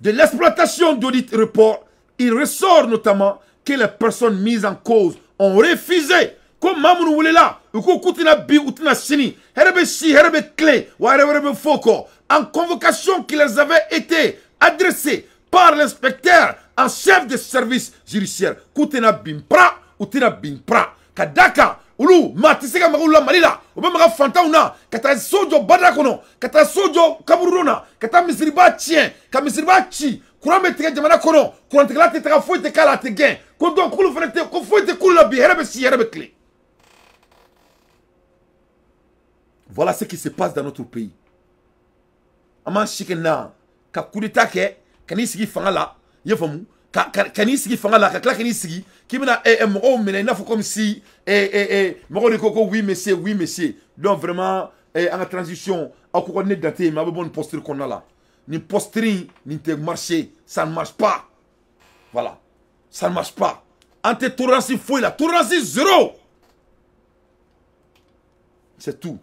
De l'exploitation d'audit report, il ressort notamment que les personnes mises en cause ont refusé. Comme Mamoun Woulela, ou Koutina Bi ou Tina Sini, Herbe Shi, Herbe Clé, ou Herbe Foko, en convocation qui les avait été adressée par l'inspecteur en chef de service judiciaire kutena bimpra utena bimpra kadaka ulu matisika magula malila obama fantauna kata sojo badakono kata sojo kaburuna kata misriba tien ka misriba chi kurame tike jamana kono kurante kala tike foite kala tike kondo kulu frete ko foite kula bi herbe si herbe clé. Voilà ce qui se passe dans notre pays. Aman chikena ka kulita ke kanisiki fangala yefamu kanisiki fangala ka kanisiki kimina mo mena faut comme si mo de koko oui monsieur donc vraiment en transition en connaître daté mais bonne posture qu'on a là ni posture ni te marcher ça ne marche pas voilà ça ne marche pas ante tolérance fou la tolérance zéro c'est tout.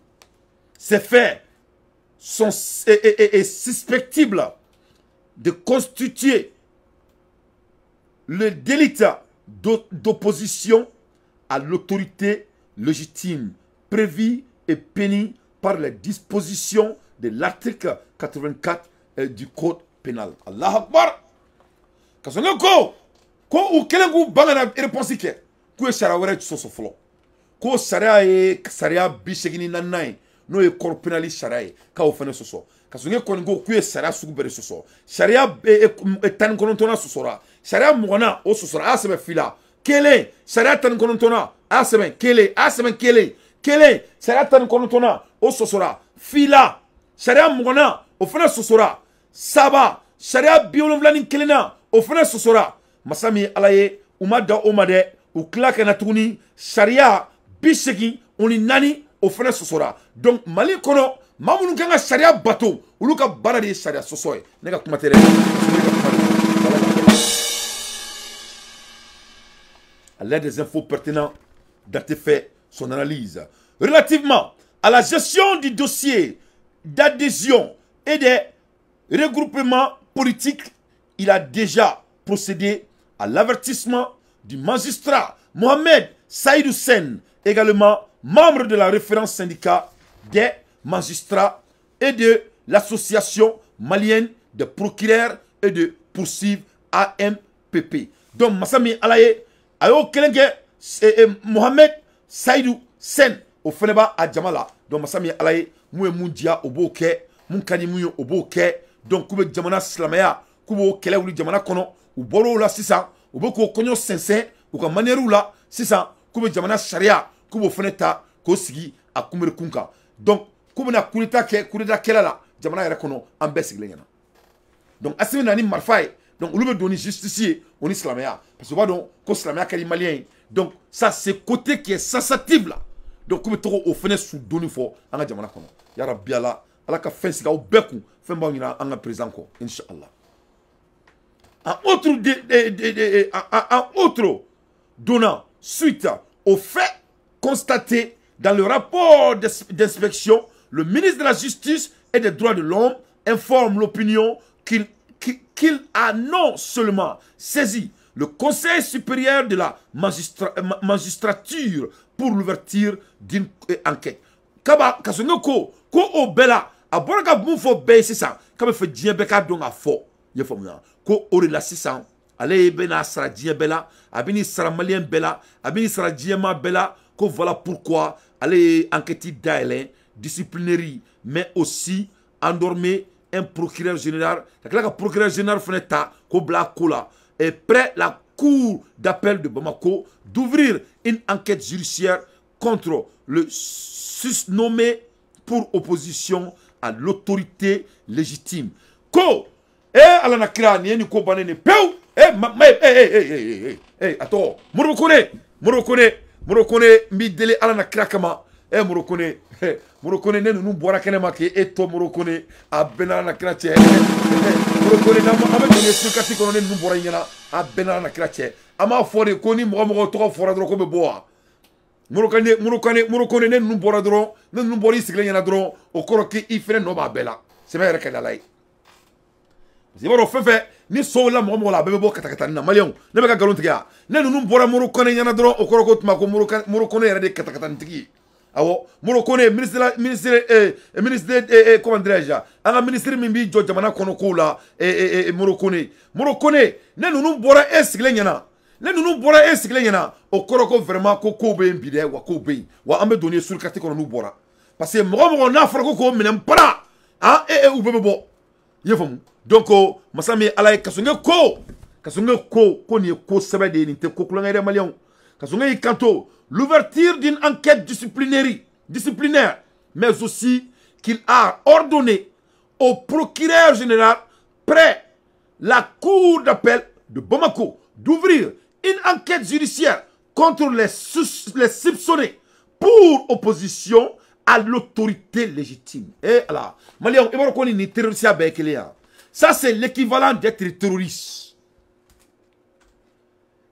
Ces faits sont suspectibles de constituer le délit d'opposition à l'autorité légitime prévu et péni par les dispositions de l'article 84 du code pénal. Allah Akbar. Quand on a quoi quelqu'un bangana réponse qui est quoi charawere tu sois flot quoi charia bishegini nanai no e corps pénal charai ka ofane soso kasonge kongo ku e sara sugubere soso sharia e tan konontona sosora sharia mugona o sosora asebe fila kele sharia tan konontona asebe kele kele sharia tan konontona o sosora fila sharia mugona ofane sosora saba sharia biolomlani kelena ofane sosora masami alaye umada omade uklaka natuni sharia bisegi oni nani ofane sosora. Donc Mali kono mamoun kanga sharia bateau ou luka barade sharia sosoy nega kumatere à l'aide des infos pertinentes d'artefait son analyse relativement à la gestion du dossier d'adhésion et des regroupements politiques. Il a déjà procédé à l'avertissement du magistrat Mohamed Saïdou Sène, également membre de la référence syndicat des magistrats et de l'association malienne de procureurs et de poursuivre AMPP. Donc, Massami Alaye, Ayo Kelenge, Mohamed Saïdou Sène, au Feneba à Djamala. Donc, Massami Alaye, Moué Moundia au Boké, Moukani Mouyo au Boké, donc Koube Djamana Slamaya, Koube Kele ou Djamana Kono, ou Boro la 600, ou Boko Konyo Sensei, ou Kamanerou la 600, Koube Djamana Sharia, Koube Feneta, Kosigi, à Koumere Kunka. Donc, Koubena Koulita Kelala, Djamana Erakono, Ambes Glengana. Donc, Assimi Nani Marfaye, donc, on lui donne justicier, on est slamaya. Parce que, pardon, qu'on slamaya qu'elle est malien. Donc, ça, c'est côté qui est sensible là. Donc, comme trop au fenêtre sous donné fort, on a diamant comment. Yara biala, ala ka fin siga ou beku, fin bon, il a un présent quoi, Inch'Allah. Un autre donnant suite au fait constaté dans le rapport d'inspection, le ministre de la Justice et des Droits de l'Homme informe l'opinion qu'il a non seulement saisi le Conseil supérieur de la magistrature pour l'ouverture d'une enquête. Kaba Kasonoko, ko obela, aborga boufo B600, comme fait Djebeka donga fo, yefomia, ko orela 600, allez bena sara Djebela, abini sara malien bela, abini sara Djema bela, ko voilà pourquoi, allez enquêter d'aile, disciplinerie, mais aussi endormé. Un procureur général, le procureur général Foneta, Kobla-Kola, est prêt la cour d'appel de Bamako d'ouvrir une enquête judiciaire contre le susnommé pour opposition à l'autorité légitime. Ko, Alanakira, Nieni Kobanene, Peu, attends, Morokone, Midele, Alanakira, Kama. Eh Morokone, Morokone ne nous boira qu'un maquet et toi Morokone à Benana Krache. Morokone n'a pas de l'explication qu'on nous boira yena à Benana Krache. Ama foré koni Moromoro trois foradro comme bois. Morokone ne nous boira dron, ne nous boris gléna dron au coroki ifre no babela. C'est vrai qu'elle a l'air. C'est bon, fait, ni sola momo la bébé katakatana malion. Ne me galontia. Ne nous boira Morokone yana dron au corokot mako Morokone de katakatantiki. Awo Mulokone ministre comment dirais-je anga ministre mimbi jo jamana kono kola Mulokone Mulokone ne nunu bora esigle nyana ne nunu bora esigle nyana okoroko vraiment ko kobe mbide wa kobe wa ambe donner sur carte kono nu bora parce que mogo na farako ko minem para ah ou bebo yefom donc masami alay Kasongé ko koni ko sebede ni te ko kulanga malion Kasongé kanto l'ouverture d'une enquête disciplinaire, mais aussi qu'il a ordonné au procureur général près la cour d'appel de Bamako d'ouvrir une enquête judiciaire contre les soupçonnés pour opposition à l'autorité légitime. Et là, ça c'est l'équivalent d'être terroriste.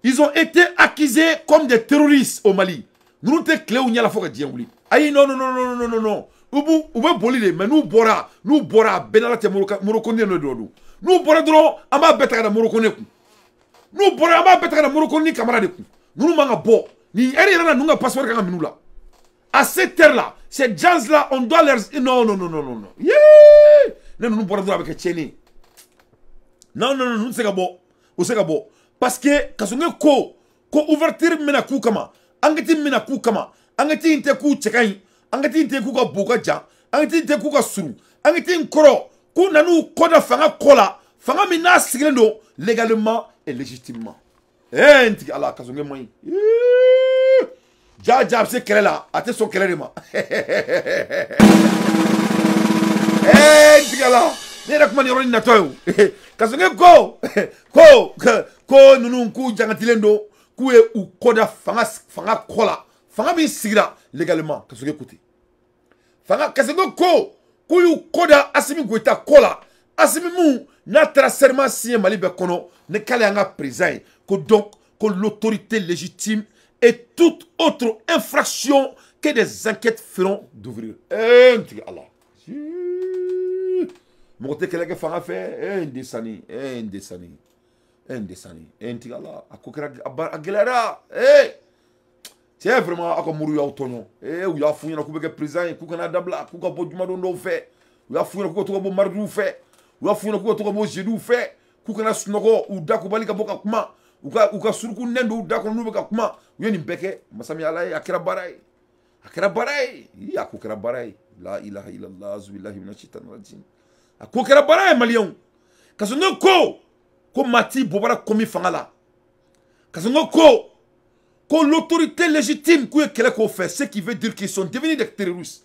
Ils ont été accusés comme des terroristes au Mali. Nous sommes clés où il y a la forêt de Aïe, non. Nous bora, Benalate Morokoné, nous bora, Ama Betara Morokoné, camarade. Nous manga bo. Ni Erira, nous n'avons pas soif de nous là. À cette terre-là, ces gens-là, on doit leur. Non. Yeah! Nous bora avec Tchéni. Non, nous c'est gabo. Ou c'est gabo. Parce que Kasongé ko ouverture mena kukama angati mena kukama angati inteku chekai angati inteku ka bokaja angati inteku ka suru angati nkoro ko nanu koda fanga kola fanga mina siglendo légalement et légitimement eh nti ala Kasongé moyi jaja c'est kele la ate son kele ma eh nti ala nera kuma ni roni na toyo Kasongé ko nunu ku jangatilendo ku e u koda fanga kola fanga bi sigira légalement Kasongé côté fanga Kasongé ko ku u koda Assimi Goïta kola Assimi mu na tracerement si Mali be kono ne kale anga présent ko donc ko l'autorité légitime et toute autre infraction que des enquêtes feront d'ouvrir Allah Monte quelqu'un fera faire un desani, tigala, à coquera, à galera, c'est vraiment à quoi mourir autonom, ou y a fouillé la coupe de prison, coupana d'abla, coupe à bout du madon d'eau fait, ou y a fouillé la coupe à bout mardou fait, ou y a fouillé la coupe à bout gédou fait, coupana snoro, ou d'akubali kabokakma, ou ka surku nendo, d'akonu kakma, ou y a une beke, masami alay, akera baray, ya coquera baray, la ilaha illallah, zuilahi minachitan rajim. A kokera bara malion Kasongé ko mati bobara komi fangala Kasongé ko l'autorité légitime ko kele ko fait ce qui veut dire qu'ils sont devenus des terroristes.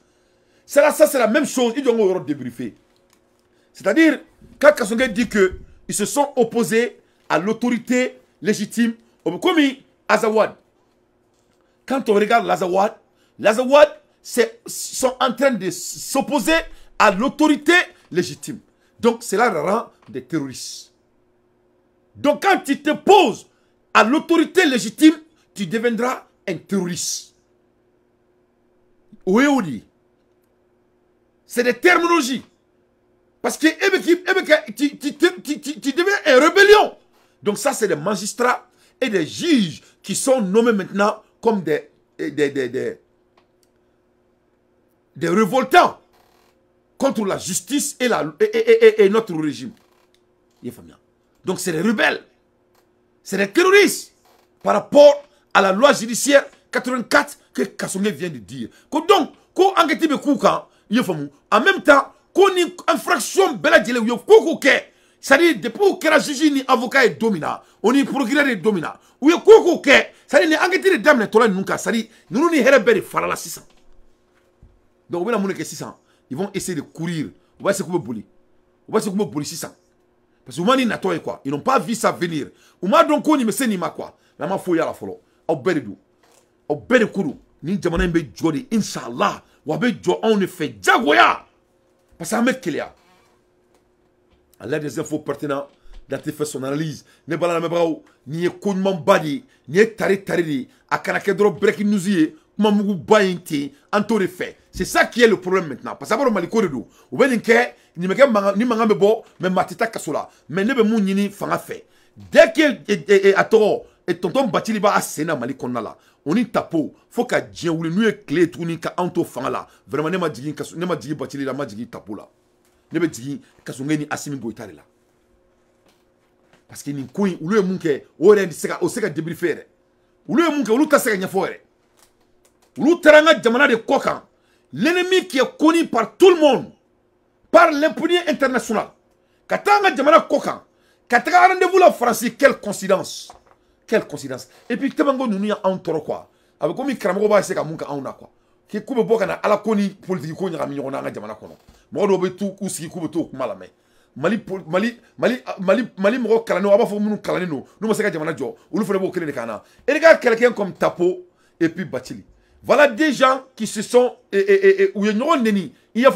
C'est là ça c'est la même chose, ils doivent débriefer. C'est-à-dire quand Kasongé dit que ils se sont opposés à l'autorité légitime comme Azawad. Quand on regarde l'Azawad sont en train de s'opposer à l'autorité légitime. Donc, cela rend des terroristes. Donc, quand tu te poses à l'autorité légitime, tu deviendras un terroriste. Oui, on dit. C'est des terminologies. Parce que tu deviens une rébellion. Donc, ça, c'est des magistrats et des juges qui sont nommés maintenant comme des révoltants contre la justice et, notre régime. Donc c'est des rebelles, c'est des terroristes par rapport à la loi judiciaire 84 que Kasongé vient de dire. Donc, quand on enquête de Koukan, en même temps, quand on a une fraction de Beladjele, c'est-à-dire depuis que la juge ni avocat est dominant, on est procureur est dominant, ou est Koukou, c'est-à-dire enquête de Dame Netola Nunka, c'est-à-dire nous n'y hérébé de Farala 600. Donc, on a monnaie 600. Ils vont essayer de courir. On va essayer de courir. Parce que ils n'ont pas vu ça venir. Ils n'ont pas vu ça venir. Ils n'ont pas vu ça venir. À l'aide des infos pertinentes, d'aller faire son analyse. Ne pas ni badi, ni tari, à c'est ça qui est le problème maintenant. Parce que Maliko de Dou, ou bien ni mais matita kasola, mais ne be mounini fanga fait. Dès qu'il est à tort, Et tonton Batili ba asena Mali konna la. Oni tapo foka djien wuli nuye kle tuni ka anto fanga la. Vraiment ne ma djigi kaso ne ma djigi Batili la ma djigi tapo la. Ne be djigi Kasongé ni Assimi Goïta la. Parce que ni koin ou le munke ore ndi seka o seka debrifere. Ou le munke ou lu ta seka nyafore. Ou lu teranga jamana de kokan. L'ennemi qui est connu par tout le monde par l'impunité internationale. Katanga jamana kokan. Katanga rendez-vous la France, quelle coïncidence. Quelle coïncidence. Et puis, Temango nous n'y a un toro quoi. Avec comme il crame, va essayer de mouka en a quoi. Qui coupe beaucoup à la coni politique, on a mis on a un diamanacono. Morobe tout ou si coupe tout malamé. Mali, Moro, Kalano, Abafomou, Kalano, nous sommes à Diamanajo, ou le frère Bokele de Kana. Et regarde quelqu'un comme Tapo et puis Batili. Voilà des gens qui se sont. Ou il y a un neni, il y a un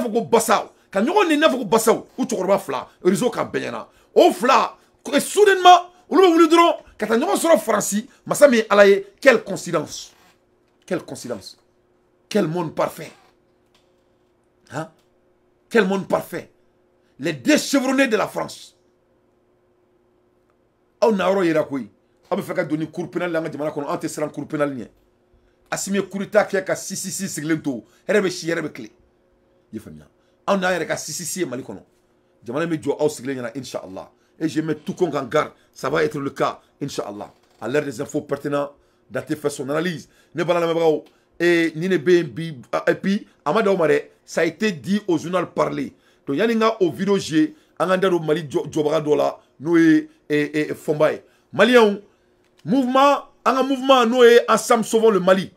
fou bassao. Quand il y a un neni, il y a un fou bassao. Ou tu crois fla, réseau Kabéana. Au fla, et soudainement. Ou le voulu dire, quand on sera français, Massami Alaye, quelle coïncidence. Quelle coïncidence. Quel monde parfait. Hein? Quel monde parfait. Les deux chevronnés de la France. On a eu un coup. On a fait un cours pénal. On a fait un cours pénal. Assimi Goïta qui a 666 seglento. On a eu un cas 666 malikono. On a eu un cas 666 Inch'Allah. Et je mets tout compte en garde. Ça va être le cas, Inch'Allah. À l'heure des infos pertinentes, d'aller faire son analyse. Ne pas la même bravo. Et puis, Amada Omare, ça a été dit au journal parlé. Donc, il y a une vidéo G, Angandaro Mali Djobradola, Noé et Fombaye. Malien, mouvement, un mouvement, Noé, ensemble sauvons le Mali.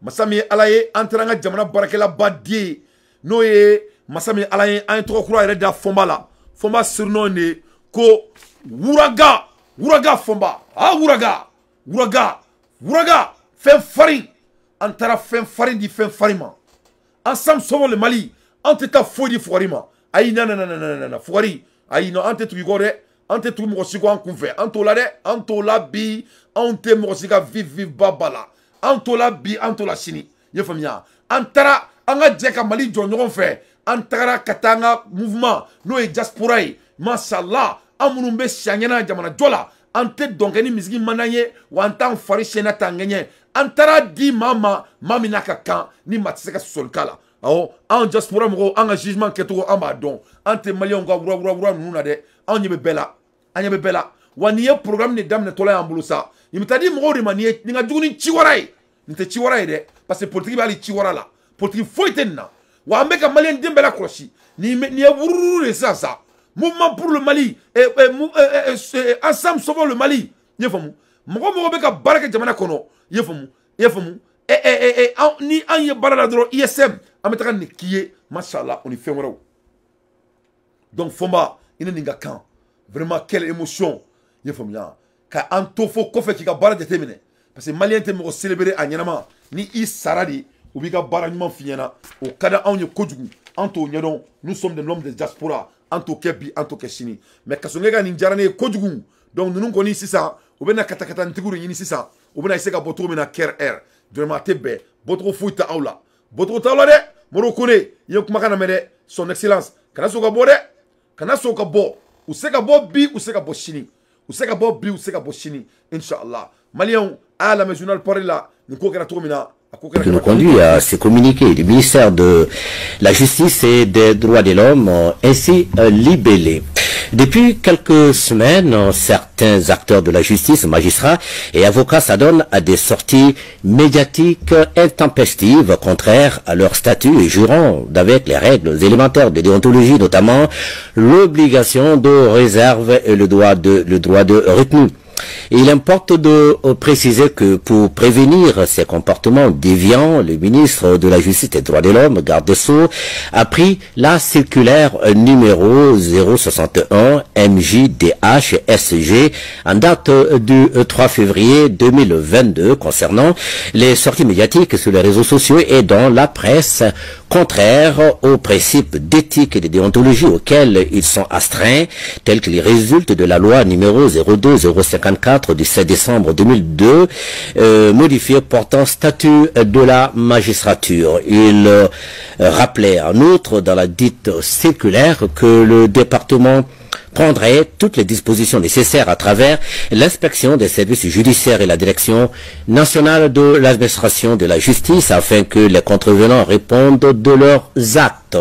Massami Alaye, entraînant Djamana Barakela Badie. Noé, Massami Alaye, un trop croix, il y a Fombala. Fomba surnommé. Ko Wuraga, Wuraga Fomba, ah Wuraga, Fem Farin, Antara Fem Farin di Fem Farima, ensemble sauvons le Mali, Anteta Foy di Fouarima, Aïe nanana, Fouari, Aïe non, Ante Trugore, Ante Trumorosigo en Koufé, Antolare, Antolabi, Ante Morosiga Viv Babala, Antolabi, Antolachini, Yefamia, Antara, Anga Djeka Mali, John Fe, Antara Katanga, mouvement, Noé Diasporaï. Mashallah, Amunumbe Shangena Jamana Jola, Ante Dongeni Mizgi Manaye, ou Antan Farishena Tangenye, Antara di Mama, Maminaka Kan, ni Matiseka Solkala. Oh, en diaspora mro, en jugement Ketoro Amadon, Ante Malionga, Wura, Nunade, Anyabella, Wanye programme de Dame Netola Ambulusa. Il me t'a dit Mro de Manier, Ninga Duni Chiwarai, Nite Chiwarai de, parce que Portri Bali Chiwarala, Portri Foytenna, Wameka Malien Dembela Kroshi, Ni Wuru de Sasa. Mouvement pour le Mali, ensemble sauvons le Mali. Yefamu, Mourobeka Baraka Jamana Kono, Yefamu, ni Anye Baradro, ISM, Ametran Kiye, Mashallah, on y fait un. Donc, Fomba, il n'y a qu'un. Vraiment, quelle émotion. Yefamu, car Antofo Kofe qui a barré terminé. Parce que Malien te m'a célébré à Nyanama, ni Is Saradi, ou Bika Baragman Fiena, ou Kada Anye Kodjou, Anto Nyanon, nous sommes de l'homme de diaspora. Antokebi, Antokesini. Mais Kasongega Ninjarane Kodjou. Donc nous connaissons ici ça. Ou bien Katakata Ntiguri ici ça. Ou bien Iseka Botro Mena Ker Air. Durement Tebe. Botro Fouita Aula. Botro Taula de. Morokone. Yok Makanamede. Son Excellence. Kanasoka Bore. Kanasoka Bo. Ou Seka Bo Bi ou Seka Boshini. Ou Seka Bo Bi ou Seka Boshini. Inch'Allah. Malion. A la Méjournal Parela. Niko Keratomina. Qui nous conduit à ces communiqués du ministère de la Justice et des Droits de l'Homme ainsi libellé. Depuis quelques semaines, certains acteurs de la justice, magistrats et avocats s'adonnent à des sorties médiatiques intempestives, contraires à leur statut et jurant d'avec les règles élémentaires de déontologie, notamment l'obligation de réserve et le droit de retenue. Il importe de préciser que pour prévenir ces comportements déviants, le ministre de la Justice et des Droits de l'Homme, garde des Sceaux, a pris la circulaire numéro 061 MJDH-SG en date du 3 février 2022 concernant les sorties médiatiques sur les réseaux sociaux et dans la presse contraires aux principes d'éthique et de déontologie auxquels ils sont astreints, tels qu'ils résultent de la loi numéro 02054 du 7 décembre 2002, modifiée portant statut de la magistrature. Il rappelait en outre dans la dite circulaire que le département prendrait toutes les dispositions nécessaires à travers l'inspection des services judiciaires et la direction nationale de l'administration de la justice afin que les contrevenants répondent de leurs actes.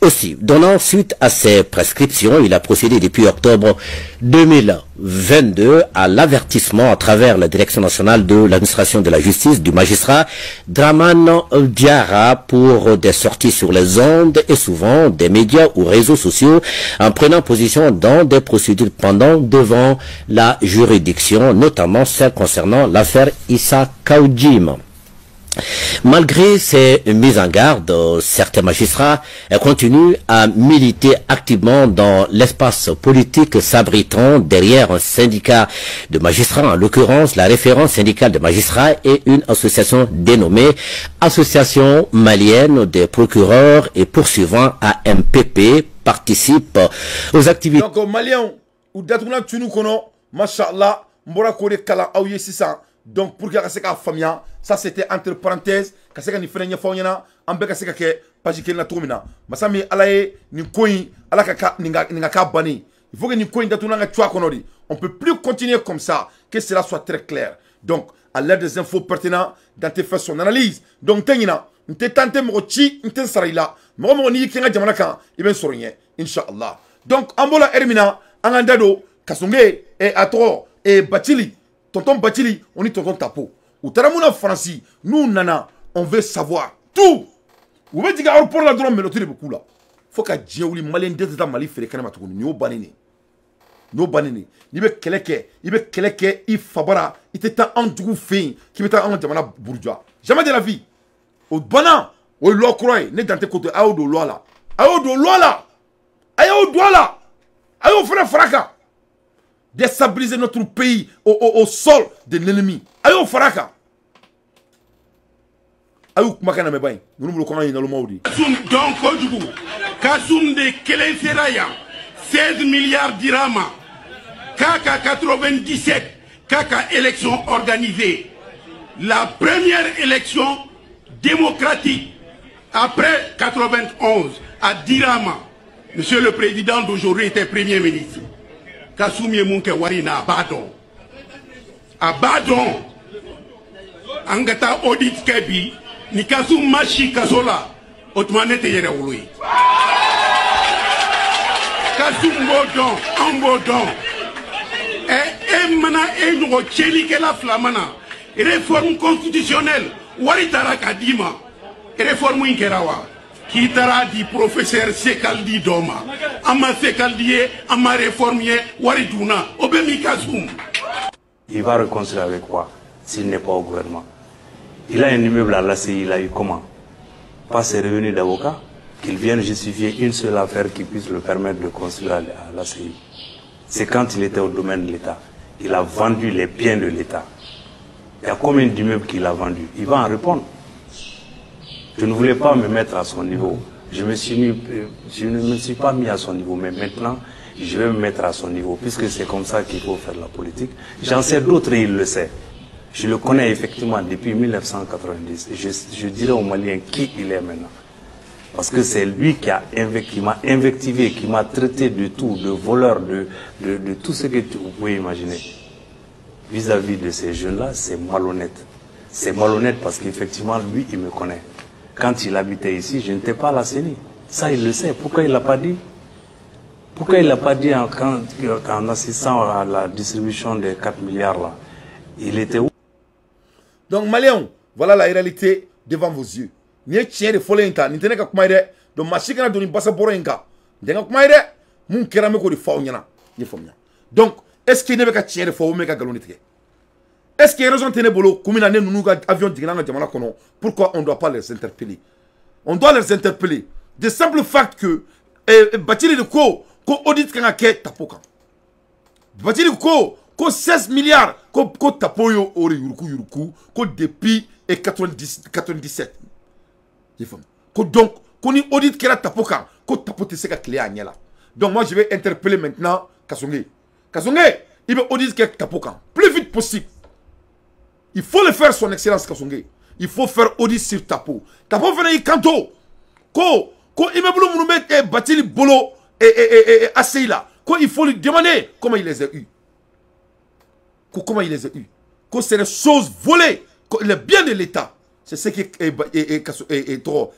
Aussi, donnant suite à ces prescriptions, il a procédé depuis octobre 2022 à l'avertissement à travers la direction nationale de l'administration de la justice du magistrat Dramane Diarra pour des sorties sur les ondes et souvent des médias ou réseaux sociaux en prenant position dans des procédures pendantes devant la juridiction, notamment celle concernant l'affaire Issa Kaou Djim. Malgré ces mises en garde, certains magistrats continuent à militer activement dans l'espace politique, s'abritant derrière un syndicat de magistrats, en l'occurrence la référence syndicale de magistrats et une association dénommée Association malienne des procureurs et poursuivants AMPP participe aux activités. Donc, Maliens, ou d'atounak tu nous connais, machallah, m'bora kore kala aouye sisa. Donc, pour que la famille, ça c'était entre parenthèses, que la famille ne soit pas en train de se faire, parce que la famille ne soit pas en. Il faut que nous, on ne peut plus continuer comme ça, que cela soit très clair. Donc, à l'aide des infos pertinentes, dans tes faits son analyse. Donc, nous tentons de retirer, nous tentons de là, nous avons dit que nous avons soigné, Inch'Allah. Donc, en bon terminant, en andado, Kasongé et Atro et Batili. Tonton Batili, on est tonton Tapo. Ou Taramouna Franci, nous, nana, on veut savoir tout. Ou veut dire que pour la drôme, mais l'autre est beaucoup là. Faut que Dieu ou les Maliens d'État Mali fait les cannes à tout. Nous, banini. Nous, banini. Il veut quelqu'un, il fabara. Il était un endroufé qui était un diamant bourgeois. Jamais de la vie. Au banan, au locroy, n'est dans tes côtés. Aoudo Loala. Aoudo Loala. Aoudo Loala. Aoudo frère Fraka. Déstabiliser notre pays au sol de l'ennemi. Ayo Faraka. Ayo Makana Mebaï. Nous nous le connaissons dans le Maudi. Donc, Kodougou, Kassoum de Kelen Seraya, 16 milliards d'Irama, Kaka 97, Kaka élection organisée. La première élection démocratique après 91 à Dirama. Monsieur le Président d'aujourd'hui était Premier ministre. Kasumi Munke Warina Abadon. Abadon. Angata Audit Kebi. Nikasum Mashi Kasola. Otmanete Yereoui. Kasum Bodon. Ambodon. Et Mana Enro Chelikela Flamana. Réforme constitutionnelle. Waritara Kadima. Réforme Inkerawa. Kitara di professeur Sekaldi Doma. Ama Sekaldié, Ama réformier, Wariduna, Obemi Kasum. Il va réconcilier avec quoi s'il n'est pas au gouvernement? Il a un immeuble à la CI, il a eu comment? Pas ses revenus d'avocat, qu'il vienne justifier une seule affaire qui puisse le permettre de concilier à la CI. C'est quand il était au domaine de l'État. Il a vendu les biens de l'État. Il y a combien d'immeubles qu'il a vendus? Il va en répondre. Je ne voulais pas me mettre à son niveau. Je ne me suis pas mis à son niveau. Mais maintenant, je vais me mettre à son niveau. Puisque c'est comme ça qu'il faut faire la politique. J'en sais d'autres et il le sait. Je le connais effectivement depuis 1990. Je dirais aux Maliens qui il est maintenant. Parce que c'est lui qui m'a invectivé, qui m'a traité de tout, de voleur, de tout ce que vous pouvez imaginer. Vis-à-vis de ces jeunes-là, c'est malhonnête. C'est malhonnête parce qu'effectivement, lui, il me connaît. Quand il habitait ici, je n'étais pas à la CENI. Ça, il le sait. Pourquoi il ne l'a pas dit? Pourquoi il ne l'a pas dit en assistant à la distribution des 4 milliards là? Il était où? Donc, Maliens, voilà la réalité devant vos yeux. Ni tien de Folenka, ni tien de Kakmaire, donc Machikana de Nibassaborenka, ni Kakmaire, mon kérameko de Fauniana, ni Fomia. Donc, est-ce qu'il n'y avait qu'à tien de Faumeka Galonité? Est-ce qu'il y a raison de bolo comme nous avions dit pourquoi on ne doit pas les interpeller? On doit les interpeller. De simple fact que Batili de Ko, qu'on audite qu'on a qu'est Tapo. Batili de Ko, qu'on 16 milliards, qu'on Tapo yo ori yuruku, qu'on depuis 97. Donc, qu'on y audite qu'on a Tapo, qu'on Tapo te seka clé à Niela. Donc moi je vais interpeller maintenant Kasongé. Kasongé, il va auditer qu'on a Tapo plus vite possible. Il faut le faire, son excellence Kasongé. Il faut faire audit sur Tapo. Tapo venait y canto. Ko, ko, il me boulot, Batili bolo, et, asseïla. Quoi, il faut lui demander comment il les a eus. Comment il les a eus. Que c'est les choses volées. Le bien de l'État. C'est ce que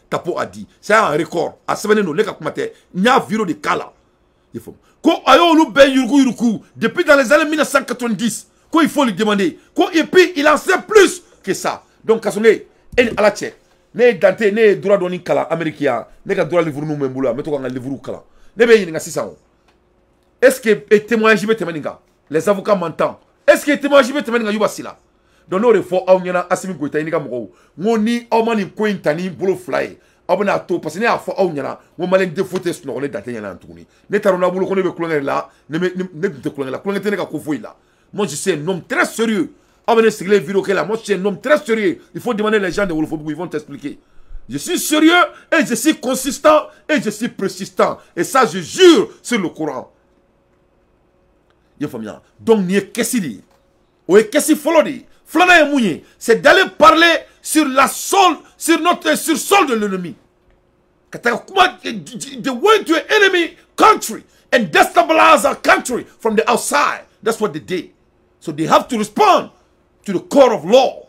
Tapo a dit. C'est un record. À ce moment-là, nous les commentaires. Il y a un virus de cas là. Il faut. Depuis dans les années 1990, il faut lui demander. Et puis, il en sait plus que ça. Donc, Kasongé, elle à la tchèque. Ne dante ne droit doni kala américain ne ka droit livre nous même boula meto ka livre kala ne be yinga 600 est-ce que témoignage be temeninga les avocats m'entendent est-ce que témoignage be temeninga yuba sila donc no refo awnyana Assimi Goïta ni ka moko ngoni awmani ko intani bulo fly abona to parce ne afo awnyana mo malen de fotes no le dante yana antuni ne tarona bulo ko ne be cloner la ne de cloner la cloner te ne ka ko foi la moi je suis un homme très sérieux. Moi, je suis un homme très sérieux. Il faut demander les gens de Wolfobou, ils vont t'expliquer. Je suis sérieux et je suis consistant et je suis persistant. Et ça, je jure sur le Coran. Donc, c'est d'aller parler sur la sol, sur notre sur sol de l'ennemi. The way to an enemy country and destabilize our country from the outside. That's what they did. So they have to respond to the court of law.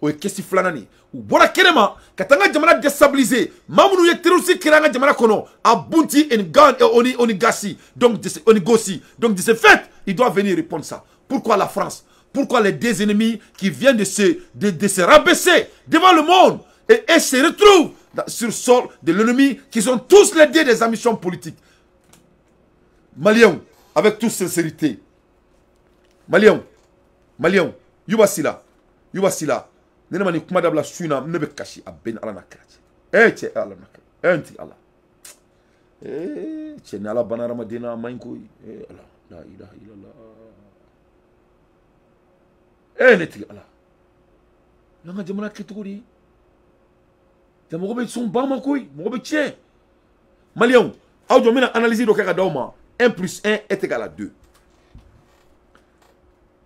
Oye kesi flanani. Ubora kerema katanga jamana destabiliser. Mamunu ye terusi kiranga jamana kono abunti en gan et onigasi. Donc onigosi. Donc de ce fait, il doit venir répondre ça. Pourquoi la France? Pourquoi les deux ennemis qui viennent de se rabaisser devant le monde et se retrouvent sur le sol de l'ennemi qui sont tous les deux des ambitions politiques. Maliens, avec toute sincérité. Maliens. Yubasila. Nenemani kumadabla suna nebe kashi abben ala nakraji. Eche ala nakra. Enti ala. Eche nala banara madina mainkoi. Eh ala. La ilaha illallah. Neti ala. Nanga jamana keturi. Jamogobe sumba makoi, mogobe che. Malion, audio mena analyser do kaka doma. 1 + 1 = 2.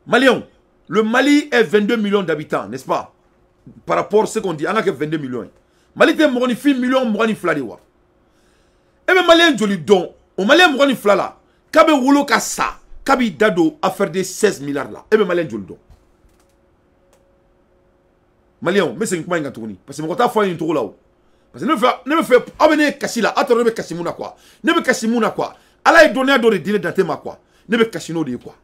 Malion, le Mali est 22 millions d'habitants, n'est-ce pas? Par rapport à ce qu'on dit, on a que 22 millions. Mali est 1 million de fleurs. Et bien, Mali est joli don. Au Mali est 1 de fleurs. Kabe Wolo Kassa, Kabi Dado a fait des 16 milliards là. Et bien, Mali est joli don. Mali, mais c'est une commande à tourner. Parce que mon compte a une tour là-haut. Parce que ne me fait amener Kassila. Attends, ne me Kassimuna quoi. Ne me Kassimuna quoi. Allah est donné à donner dîner dans tes mains quoi. Ne me Kassino de quoi.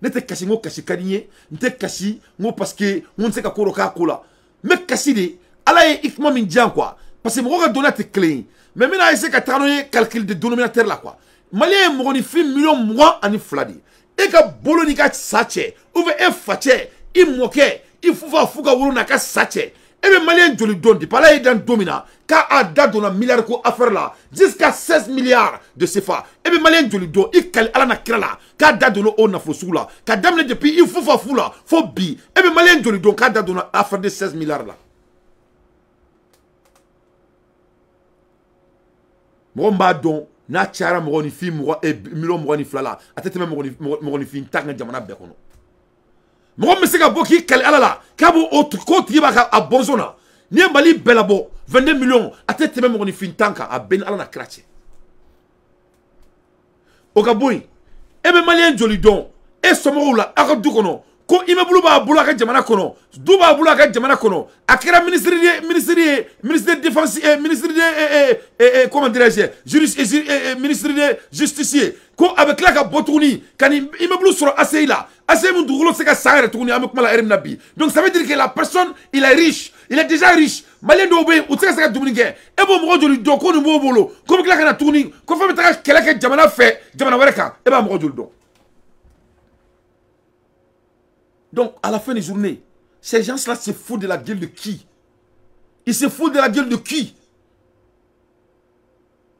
Ne te casse pas, casse canier, ne te casse pas parce que on sait qu'à Koroka Kola. Mais casse de, Allah est hikma mindjan quoi. Parce que mon gars donne tes clés. Mais maintenant, il sait qu'à travailler calcul de dénominateur là quoi. Malien, mon gars, il million mois en infladi. Et qu'à Bolonika sache, ou bien fache, il moque, il faut voir Fouga Wolonaka sache. Et bien, Malien, je lui donne, par là, il donne domina, car à date, on a milliards à faire là, jusqu'à 16 milliards de CFA. Et bien, Malien, je lui donne, il calme à la nakrala. Kada dono ona fosula, kada mne depuis il faut fafula, faut bi. Et ben malien joli donc kada dono affaire de 16 milliards là. Mromba don na chara mroni fi mro e milon mroni flala. Atete même mroni fi tak na jamana be kono. Mrombe se ka boki kale alala, kabo autre côté yibaka a bonzona. Ni mali belabo 22 millions atete même mroni fi tanka a ben alana krache. Okaboy et bien, Malien joli don, et ce moment-là, à quoi kono, quand il me boula boula jamana kono, à quel ministère défense, ministère de comment dirais-je, ministère de justicier, quand avec la botouni, quand il me boule sur assez là, assez mon douloureux c'est qu'à ça retourner avec moi la RMNabi. Donc ça veut dire que la personne, il est riche, il est déjà riche. Malien d'obé ou très ça dominique. Et bon moi joli don, quand nous bolo, comme que la kana tourni, comme fait mettre quelqu'un jamana fait, jamana wereka, et ben moi joli don. Donc, à la fin des journées, ces gens-là se foutent de la gueule de qui? Ils se foutent de la gueule de qui?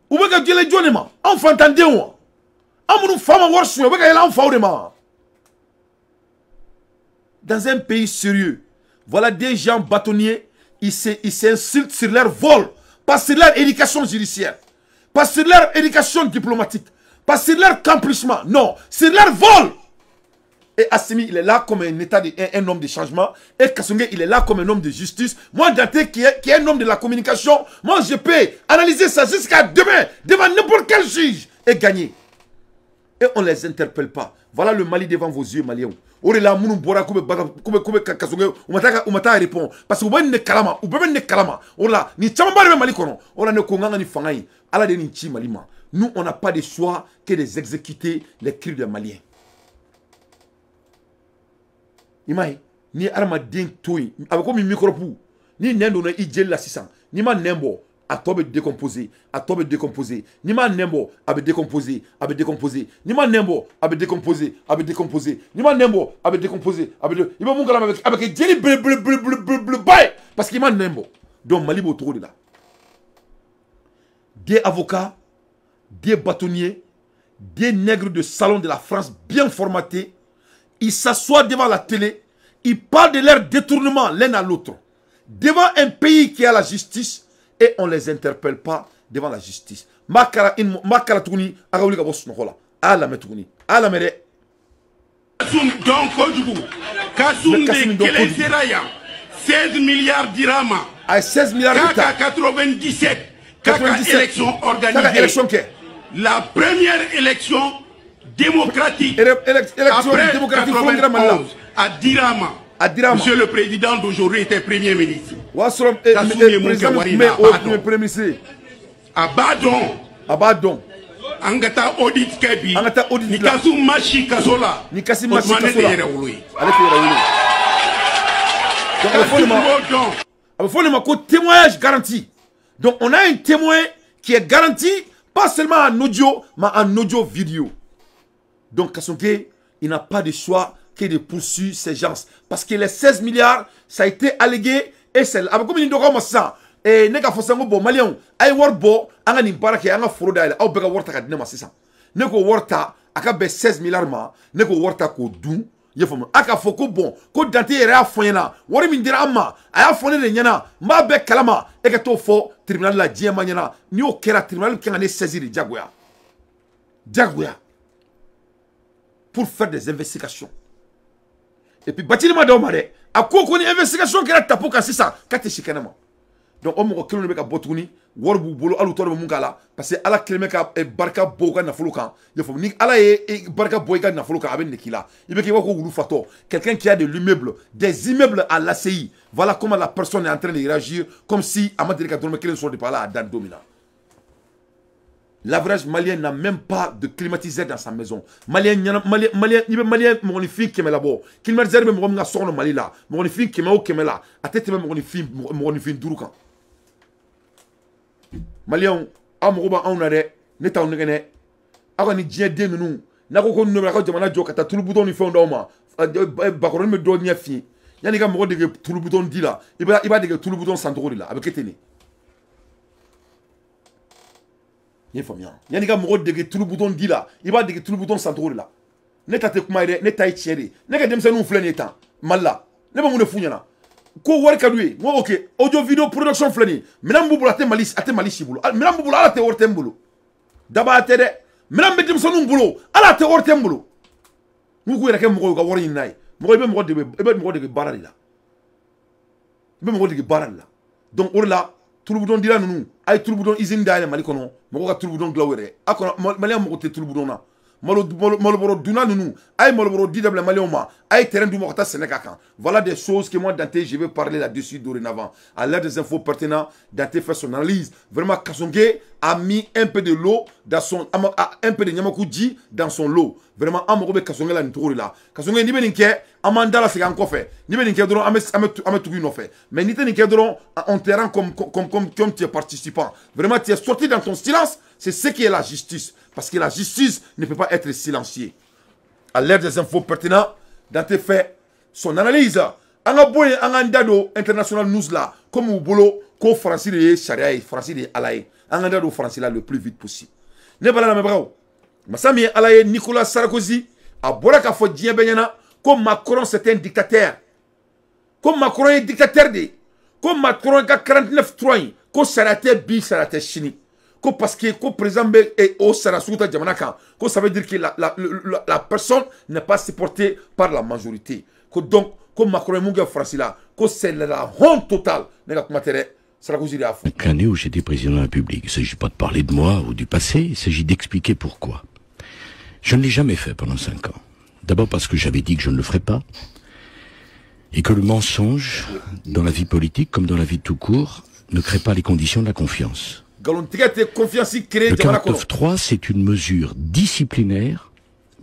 Ou bien que Dieu les donne, enfant entendez moi. Amour femme worship, ou bien qu'elle enfant de moi. Dans un pays sérieux, voilà des gens bâtonniers, ils s'insultent sur leur vol, pas sur leur éducation judiciaire, pas sur leur éducation diplomatique, pas sur leur accomplissement, non, sur leur vol. Et Assimi, il est là comme un homme de changement. Et Kasongé, il est là comme un homme de justice. Moi, Dante, qui est un homme de la communication, moi, je peux analyser ça jusqu'à demain, devant n'importe quel juge, et gagner. et on ne les interpelle pas. Voilà le Mali devant vos yeux, Maliens. Parce que nous, on n'a pas de choix que de exécuter les cris des Maliens. Imagine, ni armadien toy, avec comme micro-pou, ni nendo na idjel la 600, ni ma nembo, à toi décomposer, ni ma nembo, à décomposer, ni ma nembo, à décomposer, ni ma nembo, à décomposer, il va mon avec djeli bleu bye, parce qu'il m'a nembo. Donc Mali va autour de là. Des avocats, des bâtonniers, des nègres de salon de la France bien formatés. Ils s'assoient devant la télé, ils parlent de leur détournement l'un à l'autre. Devant un pays qui a la justice, et on ne les interpelle pas devant la justice. $16 milliards dirhams. 16 milliards d'État. 97. 97. Élection organisée. La première élection démocratique. Élection démocratique à Dirama. Monsieur le président d'aujourd'hui était premier ministre. Premier ministre. Abadon. Angata Audit Kabi. Nikasu Machi Kazola. Nikasi Machi Kazola. Il faut le témoignage garanti. Donc on a un témoin qui est garanti, pas seulement en audio, mais en audio vidéo. Donc Kasongé, il n'a pas de choix que de poursuivre ces gens. Parce que les 16 milliards, ça a été allégué. Et c'est là. Comme il dit, comment ça? Et n'est-ce pas ça? Bon, Malien, aïe, warbo, anga nimbara qui anga froda, aïe, au bega warta kadnema, c'est ça. N'est-ce pas warta, aka be 16 milliards, ma, n'est-ce pas warta ko dou, yefom, aka foko bon, ko dante yera foyena, wari mindira amma, aïe foyena de nyana, ma be kalama, et kato fo, tribunal la diema nyana, ni o kera tribunal qui en est saisi de Diagoya. Diagoya. Pour faire des investigations. Et puis, Batili m'a demandé, à quoi qu'on ait investigation qui a tapé quand c'est ça, quand t'es chicanama. Donc, on m'a recréé le mec à Botouni, Warbou Bolo, à l'auteur de Mungala, parce que à la clé mec à Barca Boga Nafouloukan, il faut ni à la Barca Boga Nafouloukan avec Nekila. Il veut qu'il y ait un Fato, quelqu'un qui a de l'immeuble, des immeubles à l'ACI. Voilà comment la personne est en train de réagir, comme si Amadou Kadoume Kélé ne soit pas là à Dan Domina. L'avrage malien n'a même pas de climatiseur dans sa maison. Malien, magnifique qui est là-bas. Climatiseur, mais mon garçon au Mali là. Magnifique qui est au Kemela. À tête même magnifique Douroukan. Malien, amroba en arrêt, n'est pas en arrêt. Avant de dire des nous, n'a pas connu la cause de manager qui a tout le bouton du fond d'Oma. Baron me donne fi. Y'en a un de tout le bouton dit là. Il va dire tout le bouton central là. Avec qui il y a des gens qui ont tout le bouton de là, il va dire tout le bouton central là. Ne t'attendez pas, ne t'attendez pas, ne t'attendez pas, ne t'attendez pas. Ko war kadui, moi ok, audio vidéo production flani. Menam bubula te malis, ate malisi bulu. Menam bubula ala te ortem bulu. Daba ate de, menam betim sonum bulu, ala te ortem bulu. Nous courir avec moi au gawari nai. Moi il veut me rendre barali là. Il veut me rendre barali là. Donc or là. Tout le monde dit là nous, aïe tout le monde ils indient les malikono, maloka tout le monde glawere, akon malien maloka tout le monde na, maloboro duna nous, aïe maloboro dit d'abord malioma, aïe terrain du morta sénégalais. Voilà des choses que moi Dante je vais parler là-dessus dorénavant. À l'aide des infos pertinentes, Dante fait son analyse. Vraiment Kasongé a mis un peu de l'eau dans son, un peu de Nyamakoudi dans son lot. Vraiment amorobe Kasongé là nous là. Kasongé ni beninke, Amanda là c'est encore fait. Ni beninke doron ametugi non fait. Mais ni beninke doron on te rend comme tu es participant. Vraiment tu es sorti dans ton silence. C'est ce qui est la justice. Parce que la justice ne peut pas être silenciée. À l'ère des infos pertinentes, Dante fait son analyse. Angaboy Angandado International News là, comme au boulot, qu'au Francis de Charia, Francis de Alaye. Angandado Francis là le plus vite possible. Ne pas la même bravo. Massami Alaye Nicolas Sarkozy, à Boraka Fodien Benyana, comme Macron c'est un dictateur. Comme Macron est dictateur de. Comme Macron est 49-3, comme Sarate Bi Sarate Chini. Parce que le président est au Sarasouta Djamanaka. Ça veut dire que la personne n'est pas supportée par la majorité. Donc, comme Macron et Munga Francila, c'est la honte totale. L'année où j'étais président de la République, il ne s'agit pas de parler de moi ou du passé, il s'agit d'expliquer pourquoi. Je ne l'ai jamais fait pendant 5 ans. D'abord parce que j'avais dit que je ne le ferais pas, et que le mensonge, dans la vie politique comme dans la vie tout court, ne crée pas les conditions de la confiance. Le 49.3, c'est une mesure disciplinaire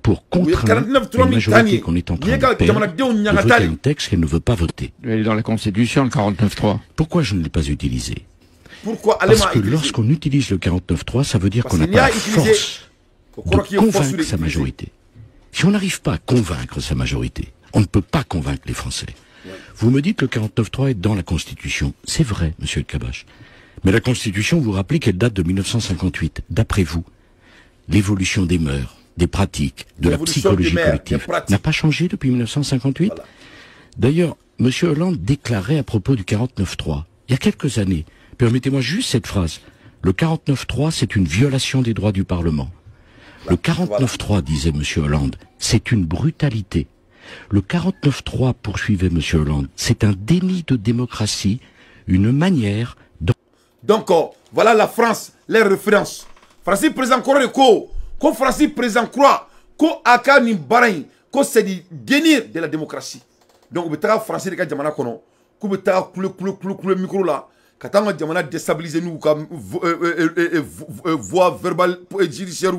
pour contraindre la majorité qu'on est en train de perdre de voter un texte qu'elle ne veut pas voter. Il est dans la Constitution, le 49.3. Pourquoi je ne l'ai pas utilisé? Parce que lorsqu'on utilise le 49.3, ça veut dire qu'on n'a pas la force de convaincre sa majorité. Si on n'arrive pas à convaincre sa majorité, on ne peut pas convaincre les Français. Vous me dites que le 49.3 est dans la Constitution. C'est vrai, monsieur de Cabache. Mais la Constitution, vous rappelez qu'elle date de 1958. D'après vous, l'évolution des mœurs, des pratiques, de la psychologie collective n'a pas changé depuis 1958. Voilà. D'ailleurs, monsieur Hollande déclarait à propos du 49.3, il y a quelques années, permettez-moi juste cette phrase, le 49.3, c'est une violation des droits du Parlement. Le 49.3, disait monsieur Hollande, c'est une brutalité. Le 49.3, poursuivait M. Hollande, c'est un déni de démocratie, une manière de... Donc, voilà la France, les références. Francis Président Corée, qu'on Francis Président Croix, qu'on Akani Barain, qu'on c'est du déni de la démocratie. Donc, on a Français de Kadjamana Kono, qu'on a coulé micro là, quand on a déstabilisé nous, voix verbale et judiciaire,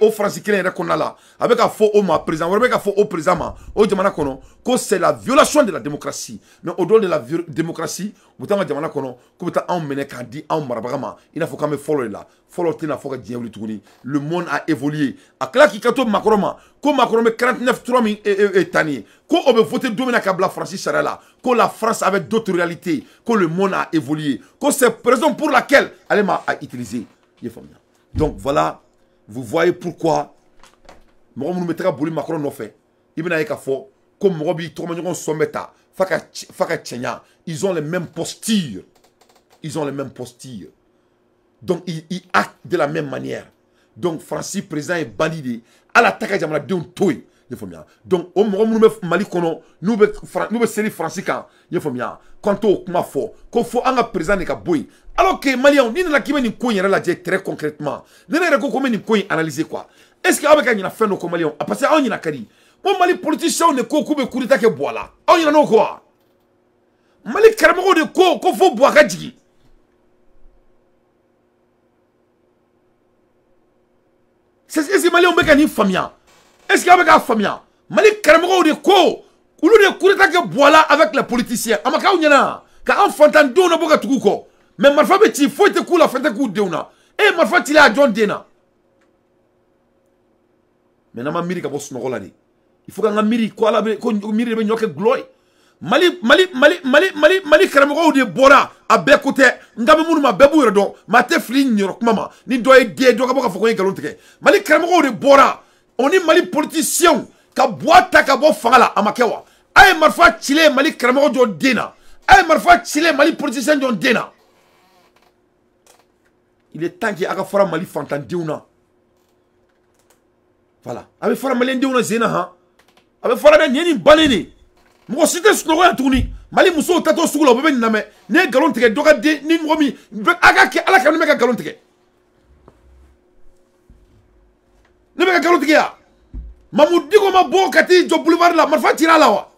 au Français qu'on a là, avec un faux homme présent, avec un faux homme présent, au Djamana Kono, que c'est la violation de la démocratie. Mais au-delà de la démocratie, vous avez un Djamana Kono, que vous avez un Menekandi, un Marabagama, il faut quand même follower là. Le monde a évolué. A claqué quand Macron met 49.3 et Tani, qu'on a voté Dominique Abla Francis Sarala, que la France avait d'autres réalités, que le monde a évolué, que c'est raison pour laquelle Alema a utilisé. Donc voilà. Vous voyez pourquoi nous mettra Bouli Macron nous fait. Il y a des faux comme Roby Tromagnons Someta, Fakatchenya. Ils ont les mêmes postures. Ils ont les mêmes postures. Donc ils actent de la même manière. Donc Francis Président est validé. À l'attaque à Jamala Dion Toy. Donc nous met Mali Kono, nous met Série Francis Kan. Quant au Kuma Fo, qu'on faut un président de Kaboui. Alors que Maliens, ni n'a qu'imeni koye la jet très concrètement. Ni n'a qu'au komeni koye analyser quoi. Est-ce qu'avec un fait nos Maliens, à passer à un kari. Mon Mali politicien ne koku be kurita ke boala. On y en a quoi. Mali karamoro de ko qu'on faut boire kadji. Est-ce que Maliens beka ni famia. Est-ce qu'avec un famia. Mali karamoro de ko ou le kurita ke boala avec les politiciens. Amaka on y en a. Ka enfantando na boka tukuko. Mais Marfa Beti, il faut être cool à faire des coups de Déuna. Et Marfa, il est à John Déna. Mais n'a pas miri qu'à bosser nos rôles. Il faut qu'on a miri quoi là, qu'on miri ben yoke gloy. Mali, Karamoro de Bora, à Bekote, Ngamoun, ma Bebourdon, ma Teflin, York Mama, ni doit être gay, doit avoir fait un galontre. Mali Karamoro de Bora, on est Mali politicien, qu'à boire ta cabo Fala, à Makawa. Aïe Marfa, Chile, Mali Karamoro de Déna. Aïe Marfa, Chile, Mali politicien de Déna. Il est temps qu'il y ait un Mali Fantan Diouna. Voilà. Avec un Mali Diouna Zéna. Avec un Mali Diouna Baléni. Moi aussi, je suis un tourni. Mali Mousso Tato Soula, on peut même nommer. N'est galon tire, doga de nin romi. Agaki à la canne mega galon tire. Ne mega galon tire. Mamoud Digo ma bo kati, Joe Boulevard là, Marfa tira là.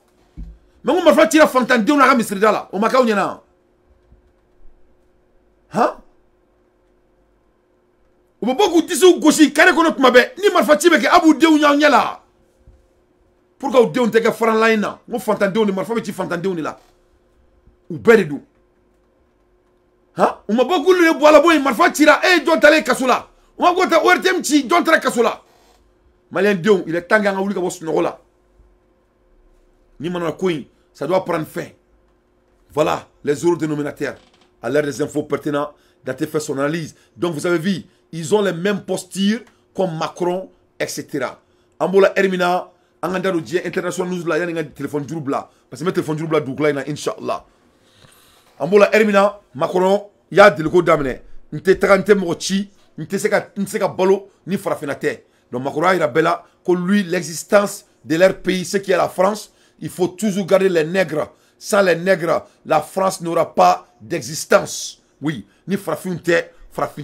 Mais on Marfa tira Fantan Diouna Ramisrida là. On m'a kaounia là. Hein? On peut beaucoup tisser ou gaucher, carré qu'on a tout ma bête. Ni malfatibe que Abou Diou Nyanya là. Pourquoi Diou n'était que Fran Laina? Mon fantandéon est malfamé, tu fantandéon est là. Ou Béredou. Hein? On m'a beaucoup le bois là-bas, il malfatira, et Don Tale Kassola. On m'a goûté ORTM, tu Don Tale Kassola. Malien Diou, il est temps d'en avoir ce nom là. Ni Manon Kouin, ça doit prendre fin. Voilà les autres dénominateurs. À l'heure des infos pertinentes, d'être fait son analyse. Donc vous avez vu. Ils ont les mêmes postures comme Macron, etc. Ambola Hermina, Anganda Rodien, International News, il y a un téléphone du Roubla. Parce que le téléphone du Roubla, il y a Inch'Allah. Ambola Hermina, Macron, il y a des locaux d'amener. Il y a des trentaines de mochi, il y a des ballots, il y a des frappes. Donc Macron, il rappelle que lui, l'existence de leur pays, ce qui est la France, il faut toujours garder les nègres. Sans les nègres, la France n'aura pas d'existence. Oui, ni frappes,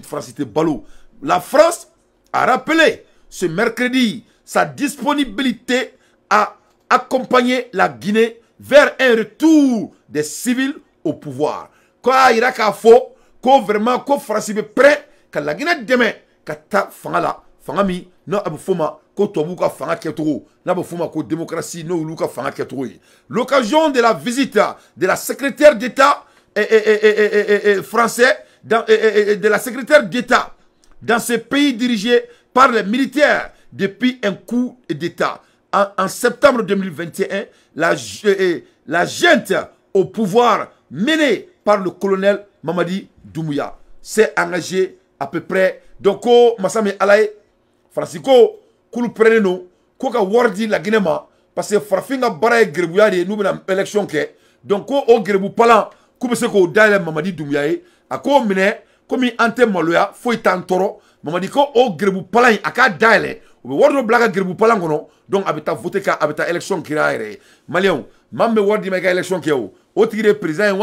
France était ballot. La France a rappelé ce mercredi sa disponibilité à accompagner la Guinée vers un retour des civils au pouvoir. Quand il y a qu'à faux, quand vraiment, quand France est prêt, quand la Guinée demain, quand ta fangala, fangami, non aboufoma, quand tu abouka fanga ketro, n'aboufoma, quand démocratie, non luka fanga ketro. L'occasion de la visite de la secrétaire d'État français, de la secrétaire d'État dans ce pays dirigé par les militaires depuis un coup d'État. En septembre 2021, la junte au pouvoir menée par le colonel Mamadi Doumbouya s'est engagée à peu près. Donc, Massame Alaye, Francisco, Koulou Preneno, Koka Wardi la Guinéma, parce que Frafinga Baraye Grebouya, nous avons une élection. Donc, au Grebou Palan, Koubeseko Dale Mamadi Doumbouya, à quoi mené, comme il entend Maloya, Foy Tantoro, Mamadi Ko, au Grebou Palan, à quoi Dale. Wardo blaga Grebou Palangono, donc avec voté ka avec élection qui a été Malion, Mambe Wardi Mega élection qui a eu. Au tiré président,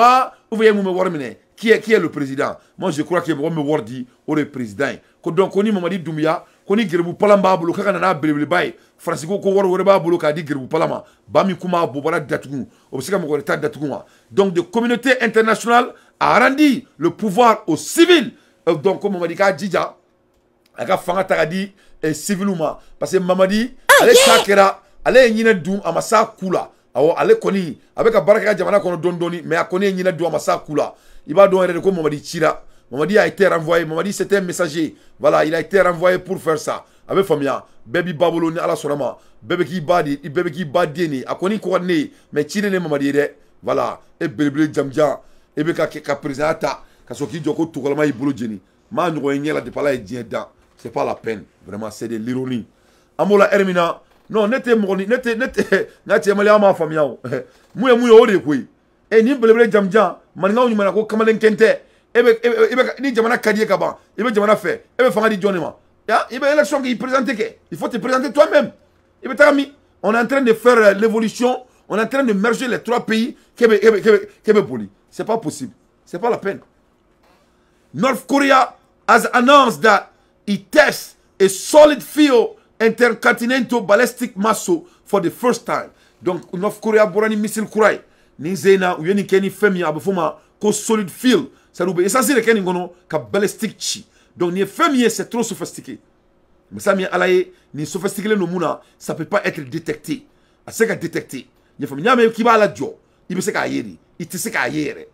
vous voyez Moume Warmine, qui est le président. Moi je crois que Moume Wardi est le président. Donc on dit Mamadi Doumbouya, on dit Grebou Palamba, Boloka Kanana, Bébébé, Francisco Kowar Wareba, Boloka dit Grebou Palama, Bami Kuma, Bobara Datounou, Obsika Mokoreta Datounoua. Donc de communauté internationale a rendu le pouvoir aux civils. Donc comme Mamadi Kadjidja, Aga Fanga Tagadi, et civilement parce que Mamadi allez chakera allez yina dum amasa kula awo allez koni avec baraka jamana kono dondoni mais a koni yina dum amasa kula il va donner comme Mamadi Chira. Mamadi a été renvoyé. Mamadi c'était un messager, voilà, il a été renvoyé pour faire ça avec famia baby baboloni ala sorama bébé qui badi ni a koni ko ne mais Chira ne Mamadi de voilà et belbel jamja et be ka présenta ka soki joko tukolama ibulu jeni ma ngo yela de pala e jeda. C'est pas la peine, vraiment, c'est de l'ironie. Amola Hermina, non, n'était moni, n'était malé à ma famille. Mouya mouya ode kui. Et ni bleu jamja, maintenant nous manako kamalen kente. Et ni jamana kadie kaba. Et ben jamana fait. Et ben fangadi djonema. Et ben élection qui présente que. Il faut te présenter toi-même. Et ben t'as mis. On est en train de faire l'évolution. On est en train de merger les trois pays. C'est pas possible. C'est pas la peine. North Korea has announced that it tests a solid fuel intercontinental ballistic missile for the first time. Donc North Korea borani missile kurai ni zena uyeni keni femi abufuma ko solid fuel ça nous essentiel keni ngono ka ballistic chi. Donc ni femi c'est trop sophistiqué. Mais ça mi alaye ni sophistiqué le nomuna ça peut pas être détecté. A c'est qu'à détecter. Ni femi nyame ki ba la jo. Il peut se ka yeri. Il te se ka yeri.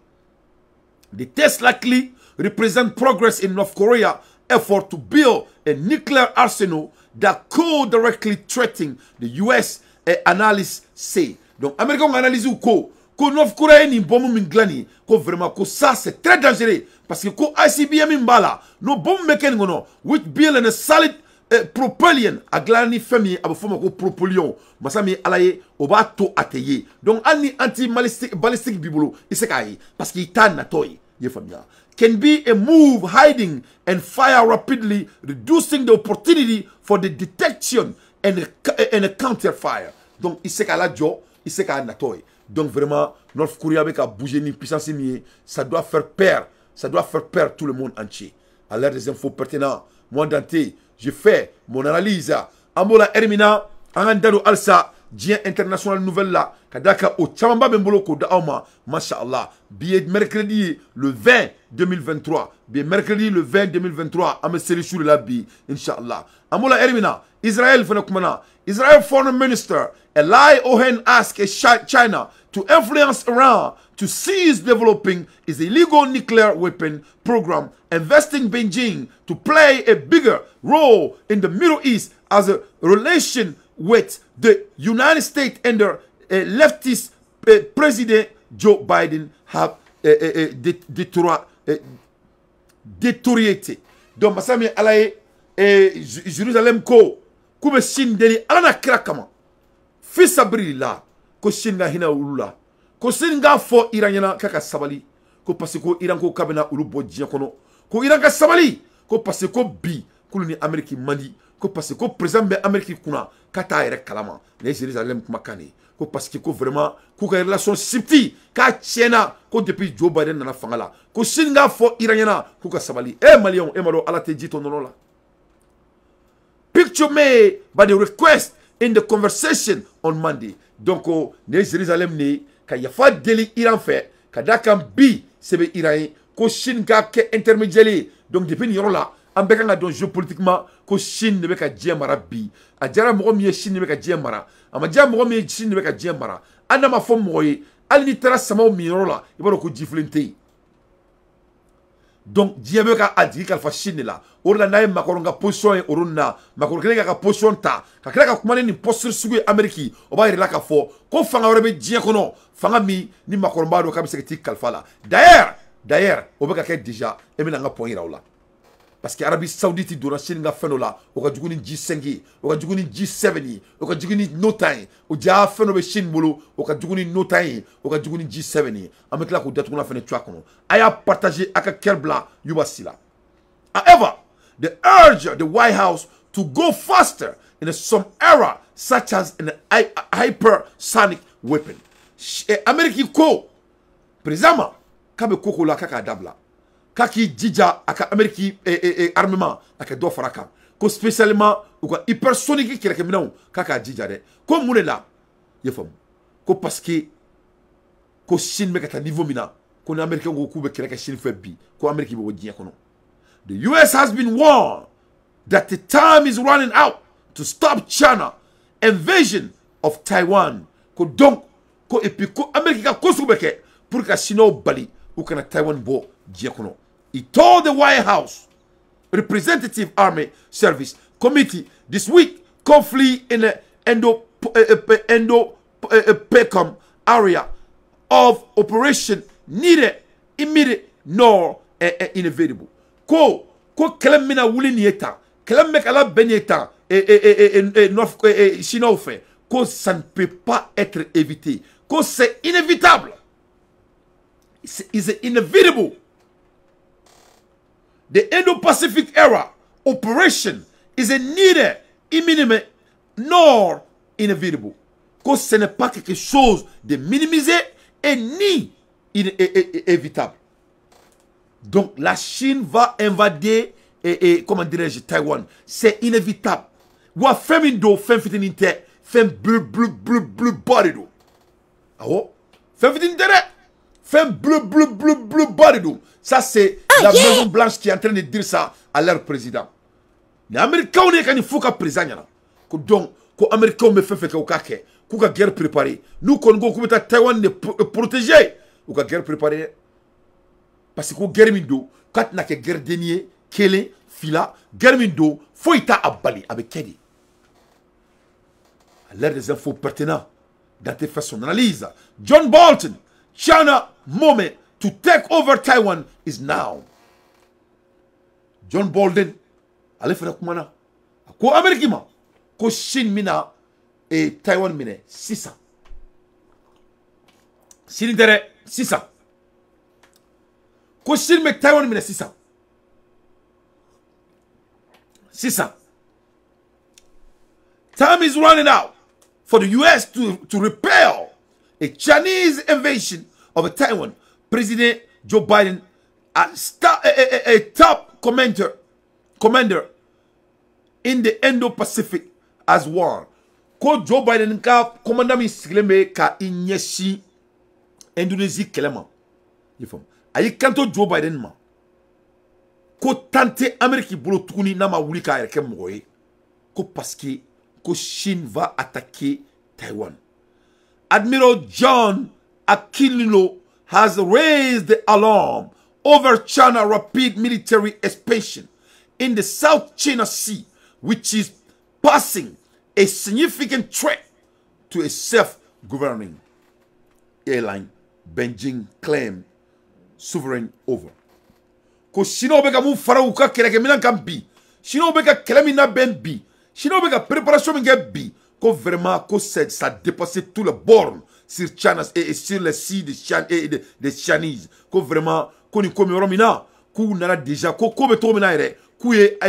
The test likely represent progress in North Korea effort to build a nuclear arsenal that could directly threaten the US, analysts say. Donc, Américains analysent ou ko, ko North Korea ni bombe minglani, ko vraiment, ko ça c'est très dangereux, parce que ko ICBM mbala, no bombe meken gono, which build a solid propulsion, aglani femi, abofoma ko propulsion, masami alaye, obato ateye. Donc, ani anti-ballistic bibolo, isekaye, parce qu'il t'a natoye, ye famia. Can be a move hiding and fire rapidly, reducing the opportunity for the detection and a counter fire. Donc, il sait qu'à la jo, il sait qu'à Natoy. Donc, vraiment, North Korea avec à bouger ni puissance ni ça doit faire peur. Ça doit faire peur tout le monde entier. À l'heure des infos pertinentes, moi, Dante, je fais mon analyse. Amola Hermina, Angandaro Alsa, Dien International Nouvelle là, Kadaka au Chamamba Bemboloko Daoma, Masha'Allah, billet mercredi le 20 2023, bien mercredi le 20 2023, à me sélectionner la bi, Inch'Allah. Amola Ermina, Israel Fenokumana, Israel Foreign Minister, Eli Cohen asked China to influence Iran to cease developing its illegal nuclear weapon program, investing Beijing to play a bigger role in the Middle East as a relation with the United States and the leftist President Joe Biden have détérioré. Donc, Massami Alaye, Jérusalem, ko, koube Chine deni, alana krakama, fils abri la, ko Chine ga hina ulula, ko Chine ga fo Iran kaka sabali, ko parce ko Iran ko kabena ulu bodjian kono, ko Iran ka sabali, ko parce ko bi, koulini Amérique mandi, ko parce ko président be Amérique kuna, kata ere kalama, ne Jérusalem kumakane. Parce que vraiment, les relations si petites, depuis Joe Biden, n'a pas là. Que Chine a fait Iranien, Sabali, et Malion, et Malo, à la tête de ton nom là. Picture made by the request in the conversation on Monday. Donc, ne Jerusalem ne ka yafa deli Iran fait ka dakam bi sebe Iran ko Chine ka ke intermédiaire. Donc depuis nous là, on peut quand donc géopolitiquement ko Chine ne peut ka djemara bi. A djara mo mi Chine ne peut ka djemara. Ama djara mo mi Chine ne peut ka djemara. Ana ma fo mo yi alni tara sama mi rola ibaro ko jiflente. Donc diable ka adi ka fa Chine là. Orla nae makoronga position e oronna makoronga ka position ta. Ka kala ka kumane ni posture sugu Ameriki. Oba irela ka fo ko fanga orebe dien kono. Fanga mi ni makoromba do ka biseki kalfa la. D'ailleurs, on peut dire déjà, et maintenant on a point là. Parce que l'Arabie Saoudite doit lancer une affaire là. On a dit qu'on est G5, on a dit qu'on est G7, on a dit qu'on est no time. On a fait nos Chine molo, on a dit qu'on est no time, on a dit qu'on est G7. En même temps, on a dit qu'on a fait nos trois cons. Aya partagé avec quel blanc Yubasila. However, they urge the White House to go faster in some era such as an hypersonic weapon. Ameriki ko, présentement. Kabe koko la kaka dabla kaki dija aka ameriki armement aka do faraka ko spécialement ou ko hypersonique ki rekemina kaka dija de ko mune la yefam ko parce que ko Chine me kata niveau mina ko na ameriki ko kube ki rekashine fe bi ko ameriki bo dien kono. The US has been warned that the time is running out to stop China invasion of Taiwan ko donc ko epiko ameriki ka kosubeke pour ka sino bali. He told the White House Representative Army Service Committee this week conflict in the Indo-Pacom area of operation needed immediate nor inevitable. Ko kelemina wuli nieta kelemme kala benieta et sinofe ko ça ne peut pas être évité ko c'est inévitable. Is inevitable. The Indo-Pacific era operation is neither imminent nor inevitable. Que ce n'est pas quelque chose de minimisé et ni évitable. Donc la Chine va invader et comment dirais-je Taïwan. C'est inévitable. Wa femindo fem fitinité fem bleu bleu bleu bleu body do. Ah oh fem fitinité. Femme bleu, bleu, bleu, bleu, baridou. Ça, c'est la Maison Blanche qui est en train de dire ça à leur président. Les Américains, on est quand il faut qu'à présent. Donc, les Américains me font faire au caquet. Qu'on a guerre préparée. Nous, Congo, qu'on est Taïwan protégé. Qu'on a guerre préparée. Parce que guerre mindo, quand on a guerre dernier, Kélé, Fila, guerre mindo, faut y ta abalé avec Kédi. À l'heure des infos pertinents, dans tes façons d'analyse, John Bolton. China moment to take over Taiwan is now. John Balding, allez faire comment là? Ko Amerikima, ko Chine mina et Taiwan mina 600. Chine derrière 600. Ko Chine mais Taiwan mina 600. 600. Time is running out for the U.S. to repel a Chinese invasion of Taiwan. President Joe Biden, a top commander in the Indo-Pacific as well. Ko Joe Biden ka commanda mi sigleme ka inyeshi Indonesia kelema. Yefam. Ayi kanto Joe Biden ma. Ko tante Ameriki bolo tukuni na ma wuli ka erke mwoye. Ko paske ko Chine va attaquer Taiwan. Admiral John Aquilino has raised the alarm over China's rapid military expansion in the South China Sea, which is passing a significant threat to a self-governing airline Beijing claimed sovereign over. Ko sinobeka mu farawuka keleke minan kambi, sinobeka kelemina benbi, sinobeka preparation mingebi. Qu'on vraiment qu'on sait ça dépassait tout le borne sur China et sur les sites des Chinese. Qu'on vraiment qu'on y commémore maintenant qu'on a déjà qu'on commémore maintenant qu'on est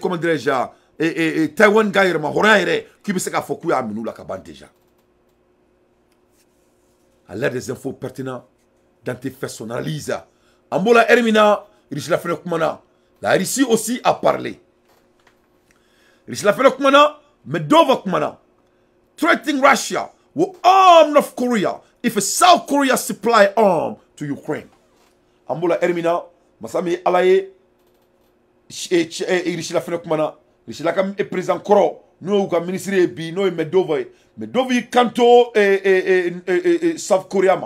comment dirais-je Taïwan gagne ma horreur qui me sait qu'à faut qu'on a minou la cabane déjà. À l'aide des infos pertinentes dans tes personnalises. Ambola Hermina, Richard Fenoukumana, la Russie aussi a parlé. threatening Russia will arm North Korea if South Korea supply arm to Ukraine. Ambola Ermina, Masami Alaye, Rishi Lafenokumana, Rishi Lakam est président Koro, nous avons ministre Bi, nous Medovai, Medovi Kanto et South Korea,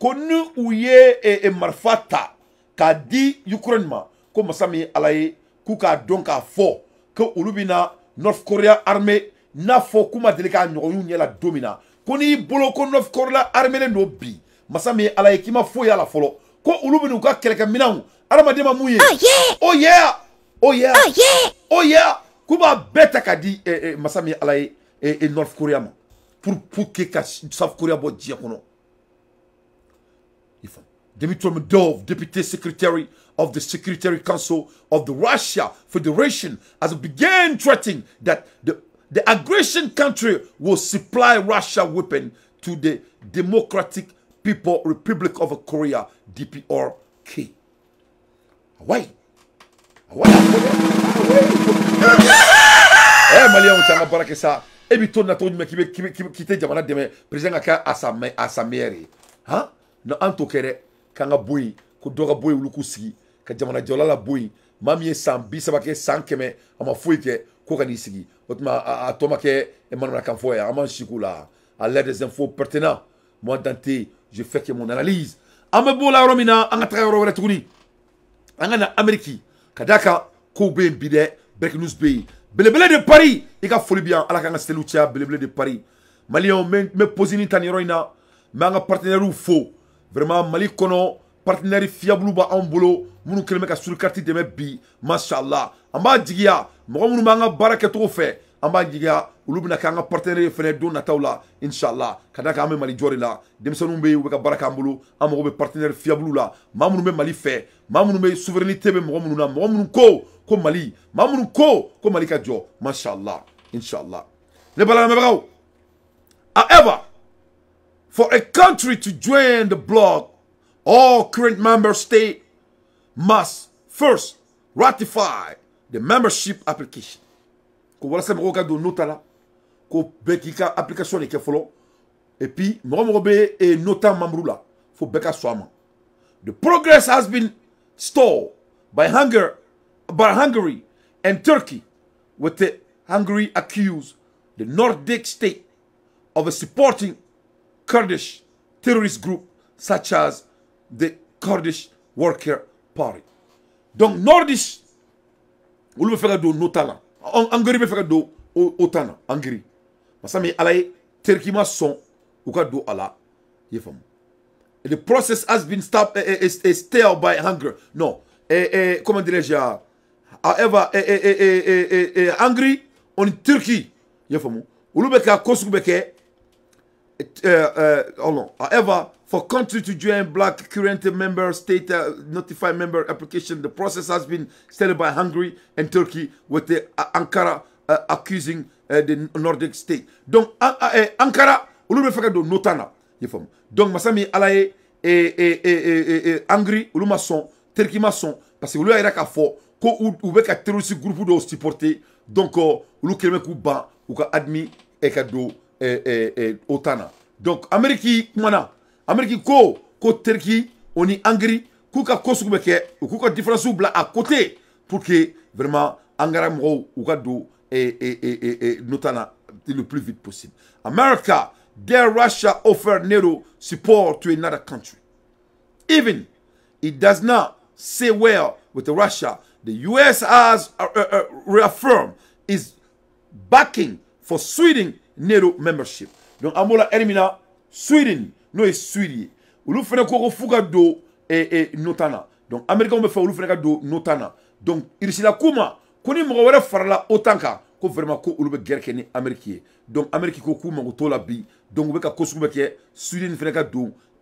connu ou et Marfata, qu'a dit Ukraine, comme Masami Alaye, Kuka Donka Fo, que Ulubina, North Korea armée, n'a fo kuma delika n'yonye la domina. Koni boloko North Korea armée no bi. Masami Alaye qui m'a fo ya la folo. Ko ulubinu ka keleka minangu. Aramadema mouye. Oh yeah! Oh yeah! Oh yeah! Oh yeah! Oh yeah! Kuba beta ka di Masami Alaye et North Korea man. Pour que South Korea bo dia kono. Dmitry Medvedev, Deputy Secretary of the Security Council of the Russia Federation, has began threatening that the aggression country will supply Russia weapons to the Democratic People Republic of Korea, DPRK. Hawaii. Hawaii. Eh, Malien, on s'en a parlé que ça. Et puis, on a tout qui te demande demain, président à sa mère. Hein? Non, en tout cas, quand on a bouilli, quand on a bouilli ou le cousi, quand on a dit, on a bouilli, mamie, sans bis, ça va que sans que mais, on m'a fouillé que. À à l'aide des infos pertinentes, moi Danté, je fais que mon analyse. Amebola Romina, Amérique, Kadaka, Kobe, Bide, Breaknews Bay, Beleblé de Paris, et Kafolibian, Alakana Stelucha, Beleblé de Paris. Malion, me posini Taniroina, mais un partenaire ou faux. Vraiment, Mali Kono, partenaire fiable en boulot, Mounou Kelmeka sur le quartier de Mebi, Mashallah. Amba Digia, Mounou Manga Barakato fait, Amba Digia, Ulubna Kanga partenaire Fenedo Nataula, Inch'Allah, Kadaka Ame Mali Jorila, Demsanoumbe, Weka Barakambulo, Amrobe partenaire Fiabloula, Mamoume Mali fait, Mamoume souveraineté, Moumouna, Moumounko, comme Mali, Mamouko, comme Mali Kadjo, Mashallah, Inch'Allah. Le Balamabao. However, for a country to join the bloc, all current member states must first ratify the membership application. Ko wala se moko ka do nota la ko bekika application ke folo et puis moko be e nota membre la fo beka soama. The progress has been stalled by Hungary and Turkey, with the Hungary accused the Nordic state of supporting Kurdish terrorist group such as the Kurdish Worker Party. Donc, Nordish, on veut faire de l'OTAN. Hongrie veut faire de l'OTAN. Hongrie. Mais ça, Turquie son, ou quoi de Allah. The process has been stopped stalled by Hungary. Non. Comment dirais-je? However, Hongrie, on est Turquie. Ou le Beka, Kosubeke. However, for country to join black current member state notified member application, the process has been started by Hungary and Turkey, with the Ankara accusing the Nordic state. Donc Ankara, on le fait de notana. Donc Masami Alaye et Hungary, on le maçon, Turquie maçon, parce que on le a qu'à fort, qu'on ou bec à terroriste groupe de supporter. Donc on le Québec ou ban ou qu'a admis et cadeau otana. Donc Amérique mana. Amérique ko Turquie, on est Hongrie, kuka kosubeke, kuka différence ou bla à côté pour que vraiment Angara mro ou kado et notana le plus vite possible. America, dare Russia offer NATO support to another country, even it does not say well with Russia. The U.S. has reaffirmed its backing for Sweden NATO membership. Donc amola elimina Sweden. Nous sommes suivis. Nous faisons un et notana. Donc, les Américains ont fait un notana. Donc, ici, la Kouma, quand ils m'ont fait la Otanka, qu'on vraiment une guerre qui est américaine. Donc, Amérique Kouma, on la bi. Donc, on a fait Sweden fait un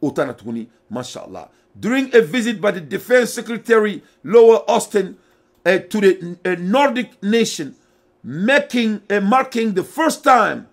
Otana Tuni, Mashallah. During a visit by the Defense Secretary Lloyd Austin to the Nordic nation, marking the first time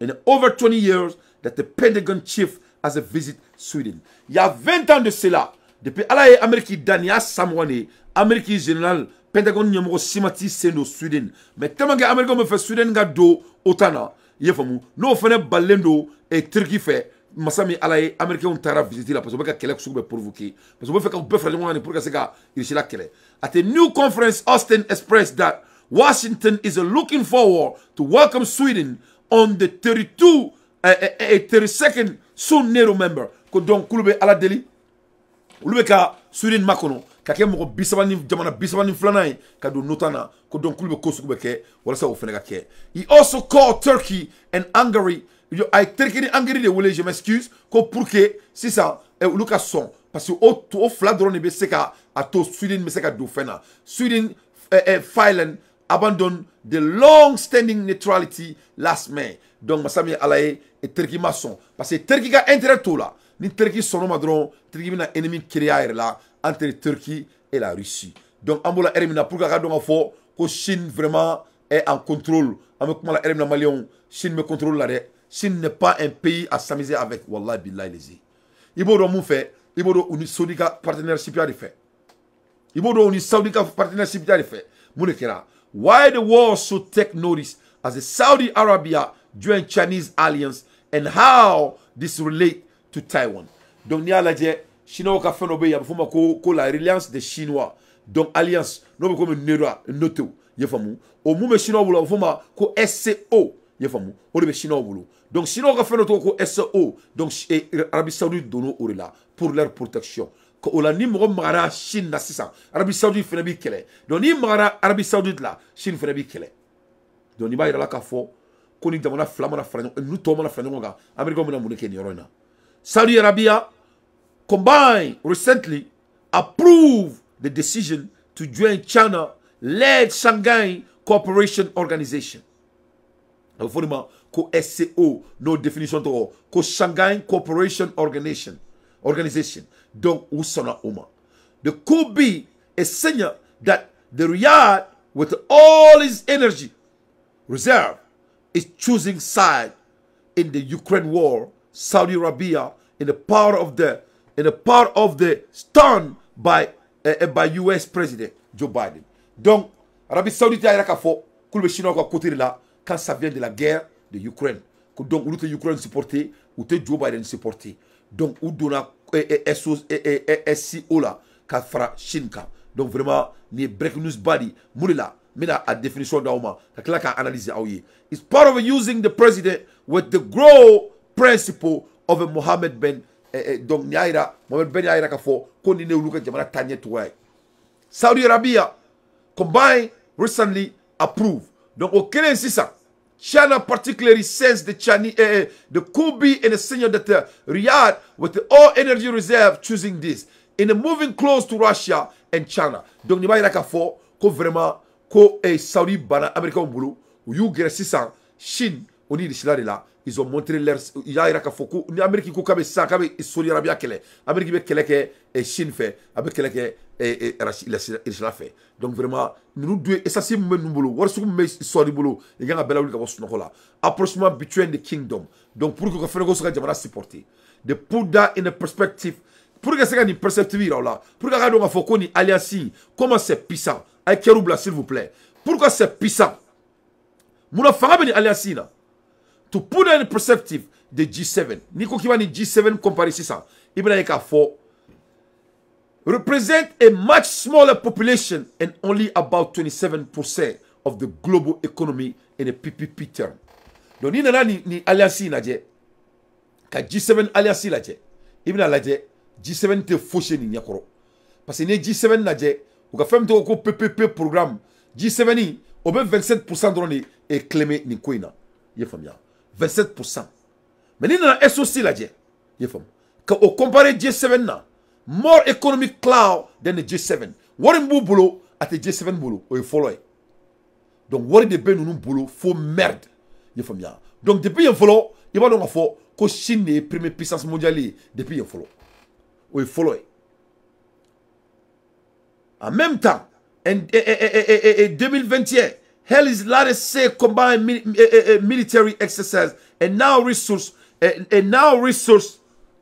in over 20 years that the Pentagon chief as a visit Sweden. Il y a 20 ans de cela, depuis Alaye Amérique Dania Samwane, Amérique Générale Pentagon numéro 6 c'est nos Sweden. Mais tellement que Américains me fait Sweden ga do otana. Yé famu. Nous faisons balendo et Turquie fait. Masami alaye Américains ont tara visiter la parce que quelqu'un se peut provoquer. Parce qu'on fait qu'on peut faire des pour que c'est gars il se la quelle. At a new conference, Austin expressed that Washington is looking forward to welcome Sweden on the 32nd soon NATO member. Donc kulube ala deli. Kulube ka Sweden makono. Kake moko bisabani jamana bisabani flanai kadu notana kodon kulbe kosukube ke wala sa ofenega ke. He also called Turkey and Hungary. I Turkey and Hungary de wole je m'excuse ko pour que si ça luka son parce que au fladron be seka ato Sweden meseka do fena. Sweden Finland abandoned the long standing neutrality last May. Donc masami alaye et Turkey mason parce que Turkey ga intérêt tout là. Ni Turquie son madron, Turquie mina ennemi créaire là entre la Turquie et la Russie. Donc ambola ermina pour ga donc fo ko Chine vraiment est en contrôle. Avec comment la ermina malion, Chine me contrôle là. Chine n'est pas un pays à s'amuser avec wallahi billahi lezi. Ibodo mon fait, ibodo uni Saoudika partnership ya fait. Ibodo uni Saoudika partnership ya fait. Munekira, why the world should take notice as the Saudi Arabia join Chinese alliance and how this relate to Taiwan. Donc, nous avons dit que Chinois ont fait la reliance des Chinois. Donc, alliance, nous avons comme une note. Au moment où Chinois ont fait SCO, nous avons fait Chinois. Donc, Chinois ont fait notre SCO. Donc, l'Arabie Saoudite donne pour leur protection. Quand on a dit que Chine n'a pas l'Arabie Saoudite fait la Chine. Donc, nous avons l'Arabie Saoudite là, Chine fait la Chine. Donc, nous avons dit que nous avons fait la Chine. Nous avons fait la Chine. Saudi Arabia, combined recently, approved the decision to join China-led Shanghai Cooperation Organization. Informa ko SCO, no definition to ko Shanghai Cooperation Organization. Don't usana oma. There could be a signal that the Riyadh, with all its energy reserve, is choosing side in the Ukraine war. Saudi Arabia in the power of the stern by US President Joe Biden. Donc Arabie Saoudite a la fo que le Chinois a côté là quand ça vient de la guerre de l'Ukraine. Donc où l'Ukraine supportée, où Joe Biden supporté. Donc où donna SCO là qu'a fera Chine. Donc vraiment ni break news body mourila mais la définition d'auma là qu'a analyser aoyé. It's part of using the president with the grow principle of Mohammed Ben donc Niaira Mohammed Ben Niaira kafo koni ne uluka jamana tanye tuwe. Saudi Arabia combined recently approved. Donc auquel ainsi ça China particularly says the Chinese the could be in a signal that Riyadh with the all energy reserve choosing this in a moving close to Russia and China. Donc Niaira kafo ko vraiment ko Saudi bana American bulu you get ça Chine on dit cela de là. Ils ont montré leur. Il y a Irakafoku, l'Amérique qui a ça, Saudi Arabia, l'Amérique qui a Chine fait, avec quelqu'un et Israël fait. Donc vraiment, nous devons, et ça c'est même nous boulot, voilà ce que nous sommes boulot, il y a un bel approchement between the kingdom. Donc pour que le Fénégo soit déjà supporté, de put that in a perspective, pour que ça soit une perspective, pour que nous avons une alliance, comment c'est puissant, avec Kéroubla s'il vous plaît, pourquoi c'est puissant, nous avons une alliance là. To put in perspective the G7. Niko Kimani G7 comparison. Ibn Ekafo represent a much smaller population and only about 27% of the global economy in a PPP term. Donc ni nana ni alliance na je. Ka G7 alliance la je. Ibn la je G7 te fauché ni nyakoro. Parce que ni G7 na je ou ka fem to ko PPP programme G7 ni au même 27% drone et clémé ni koina. Ye famia. 27%. Mais nous avons SOC là. Quand on compare G7, more economic cloud than the G7. What is the boulot at the G7 boulot? Ou follow. Donc, what is the ben nous boulot? Faut merde. Ye famia. Donc, depuis un follow, il va donc faut que Chine est première puissance mondiale depuis un follow. Ou follow. En même temps, en 2021. Hell is latest say combined military exercise and now resource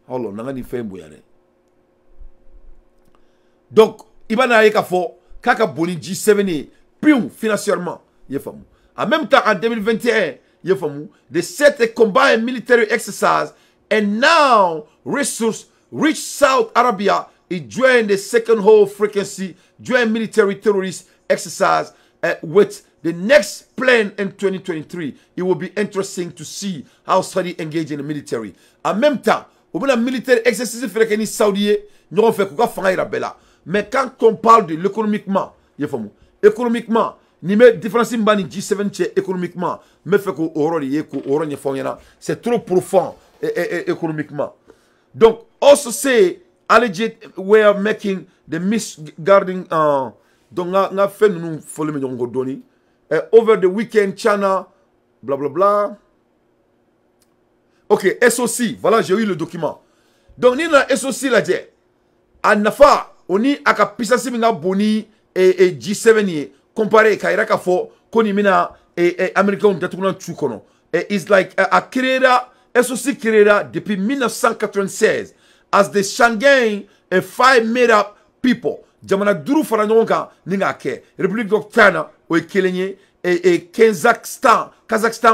hold on nanga ni fembo yare. Donc ibana yeka fo Kaka Bonidji 7 pion financièrement. En même temps, en 2021, the set combined military exercise and now resource reach South Arabia and join the second whole frequency joint military terrorist exercise with the next plan in 2023. It will be interesting to see how Saudi engage in the military. En même temps, au bout militaire exercice fréquent saoudien, nous on fait quoi faire irabella. Mais quand on parle de l'économiquement, économiquement, ni me différencier mbani G7 économiquement, mais fait qu'au orolier qu'au orolier font c'est trop profond économiquement. Donc also say alleged we are making the misguiding donc on a fait nous folie mais on doni over the weekend China bla bla bla. Ok, SOC, voilà, j'ai eu le document. Donc, ni la SOC la dit, Anafa, on y a capisa si mina boni et G7 comparé kaira kafo konimina et américain détournant tchoukono. Et is like a créera SOC créera depuis 1996 as the Shanghai and five made up people. Jamana duru faranonga ninga ke République d'Octana ou Kelenye et Kazakhstan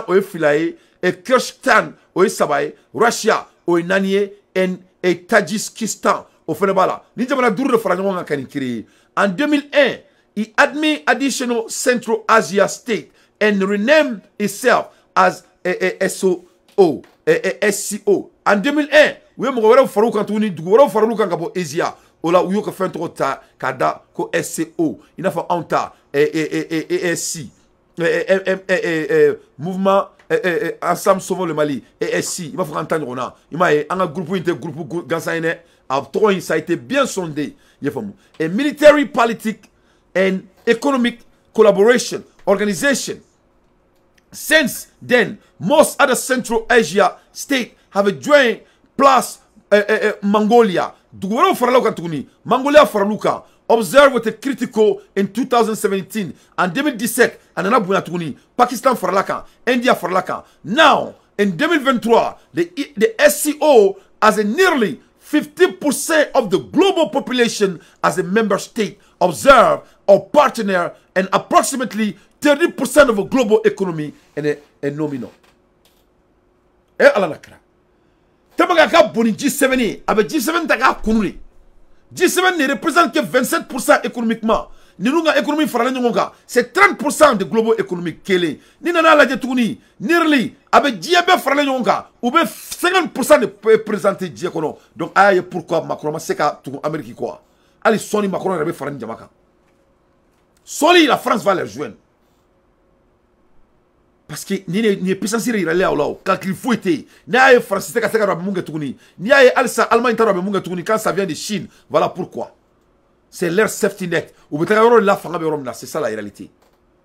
ou Filaye. Et Kyrgyzstan, au Sabaye, Russia, au Nanie, et Tadjikistan, au Fenebala. Nous avons dit que en 2001, il admis additional Central Asia state and renamed itself as SCO. En 2001, nous avons dit que Asia, Ola ou yoke fentro ta kada ko SCO. Il a fait un tas SC. Mouvement ensemble sauvons le Mali et si il va falloir entendre on a il m'a un groupe gansaine après ça a été bien sondé il faut et military politics and economic collaboration organization since then most other Central Asia states have joined plus Mongolia d'où faraloka tuni Mongolia faraluka observe with a critical in 2017 and 2017 and Anabunatuni, Pakistan Farlaka, India Farlaka. Now in 2023, the SCO has a nearly 50% of the global population as a member state, observe or partner, and approximately 30% of a global economy and a nominal. Eh alanakra. Tabagaka boni G7 abe G7 taga kunuri. G7 ne représente que 27% économiquement. Nous avons économie française, c'est 30% de global économique qu'elle est. Nous avons la détournie, nearly, avec diabète française, ou bien 50% de représenter diacono. Donc, aïe, pourquoi Macron, c'est qu'à tout l'Amérique quoi. Allez, Sony Macron, il y a française diamaka. Sony, la France va les joindre. Parce que ni puissance irréelle là là quand il faut été ni ay France c'est qu'à Munga Tuni ni ay Alsa Allemagne tara Munga Tuni quand ça vient de Chine voilà pourquoi c'est leur safety net ou peut-être la France là c'est ça la réalité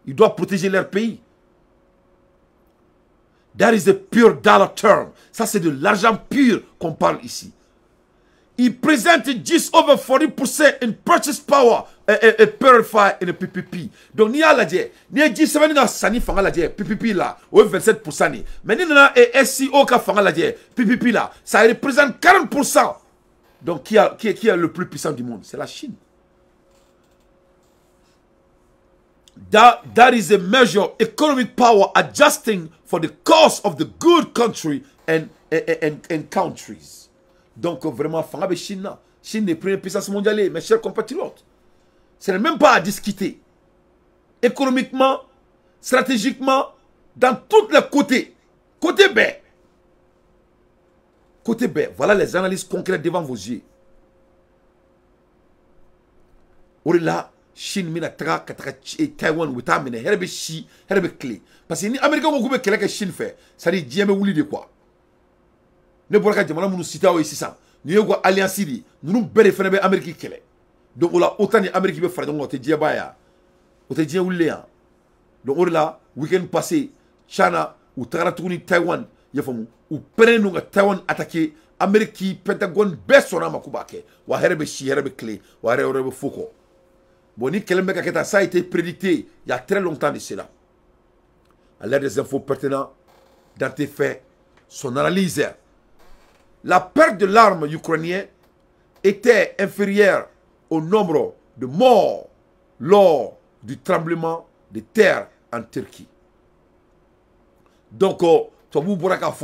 ils doivent protéger leur pays that is the pure dollar term ça c'est de l'argent pur qu'on parle ici ils présentent just over 40% in purchase power et purify in the PPP. Donc, ni à la dié, ni à 17 ans, ça n'y fera la dié, PPP là, ou 27% ni. Mais ni à la SCO qui fera la dié, PPP là, ça représente 40%. Donc, qui est le plus puissant du monde? C'est la Chine. That is a measure of economic power adjusting for the cost of the good country and countries. Donc, vraiment, fera la Chine là. Chine est la première puissance mondiale, mes chers compatriotes. Ce n'est même pas à discuter. Économiquement, stratégiquement, dans tous les côtés. Côté B. Côté B. Voilà les analyses concrètes devant vos yeux. Orela, Chine, Minatra, Taïwan, Witamine, Herbe Chi, Herbe Clé. Parce que les Américains ont fait ce que la Chine fait. Ça dit, Dieu me oublie de quoi. Ne pourra pas dire, madame, nous citons ici ça. Nous avons alliance, nous avons bénéficié de l'Amérique qui est. Donc, on a autant d'Américains qui peuvent faire des choses. Donc, on a le week-end passé, China, ou Taïwan, ou prenez-nous Taïwan attaqué, Amérique, Pentagon, Bessona, Makoubake, ou Herbe Chi, Herbe Clé, ou Herbe Foucault. Bon, ça a été prédité il y a très longtemps de cela. À l'aide des infos pertinentes, dans tes faits, son analyse. La perte de l'arme ukrainienne était inférieure au nombre de morts lors du tremblement de terre en Turquie. Donc, vous pourrez faire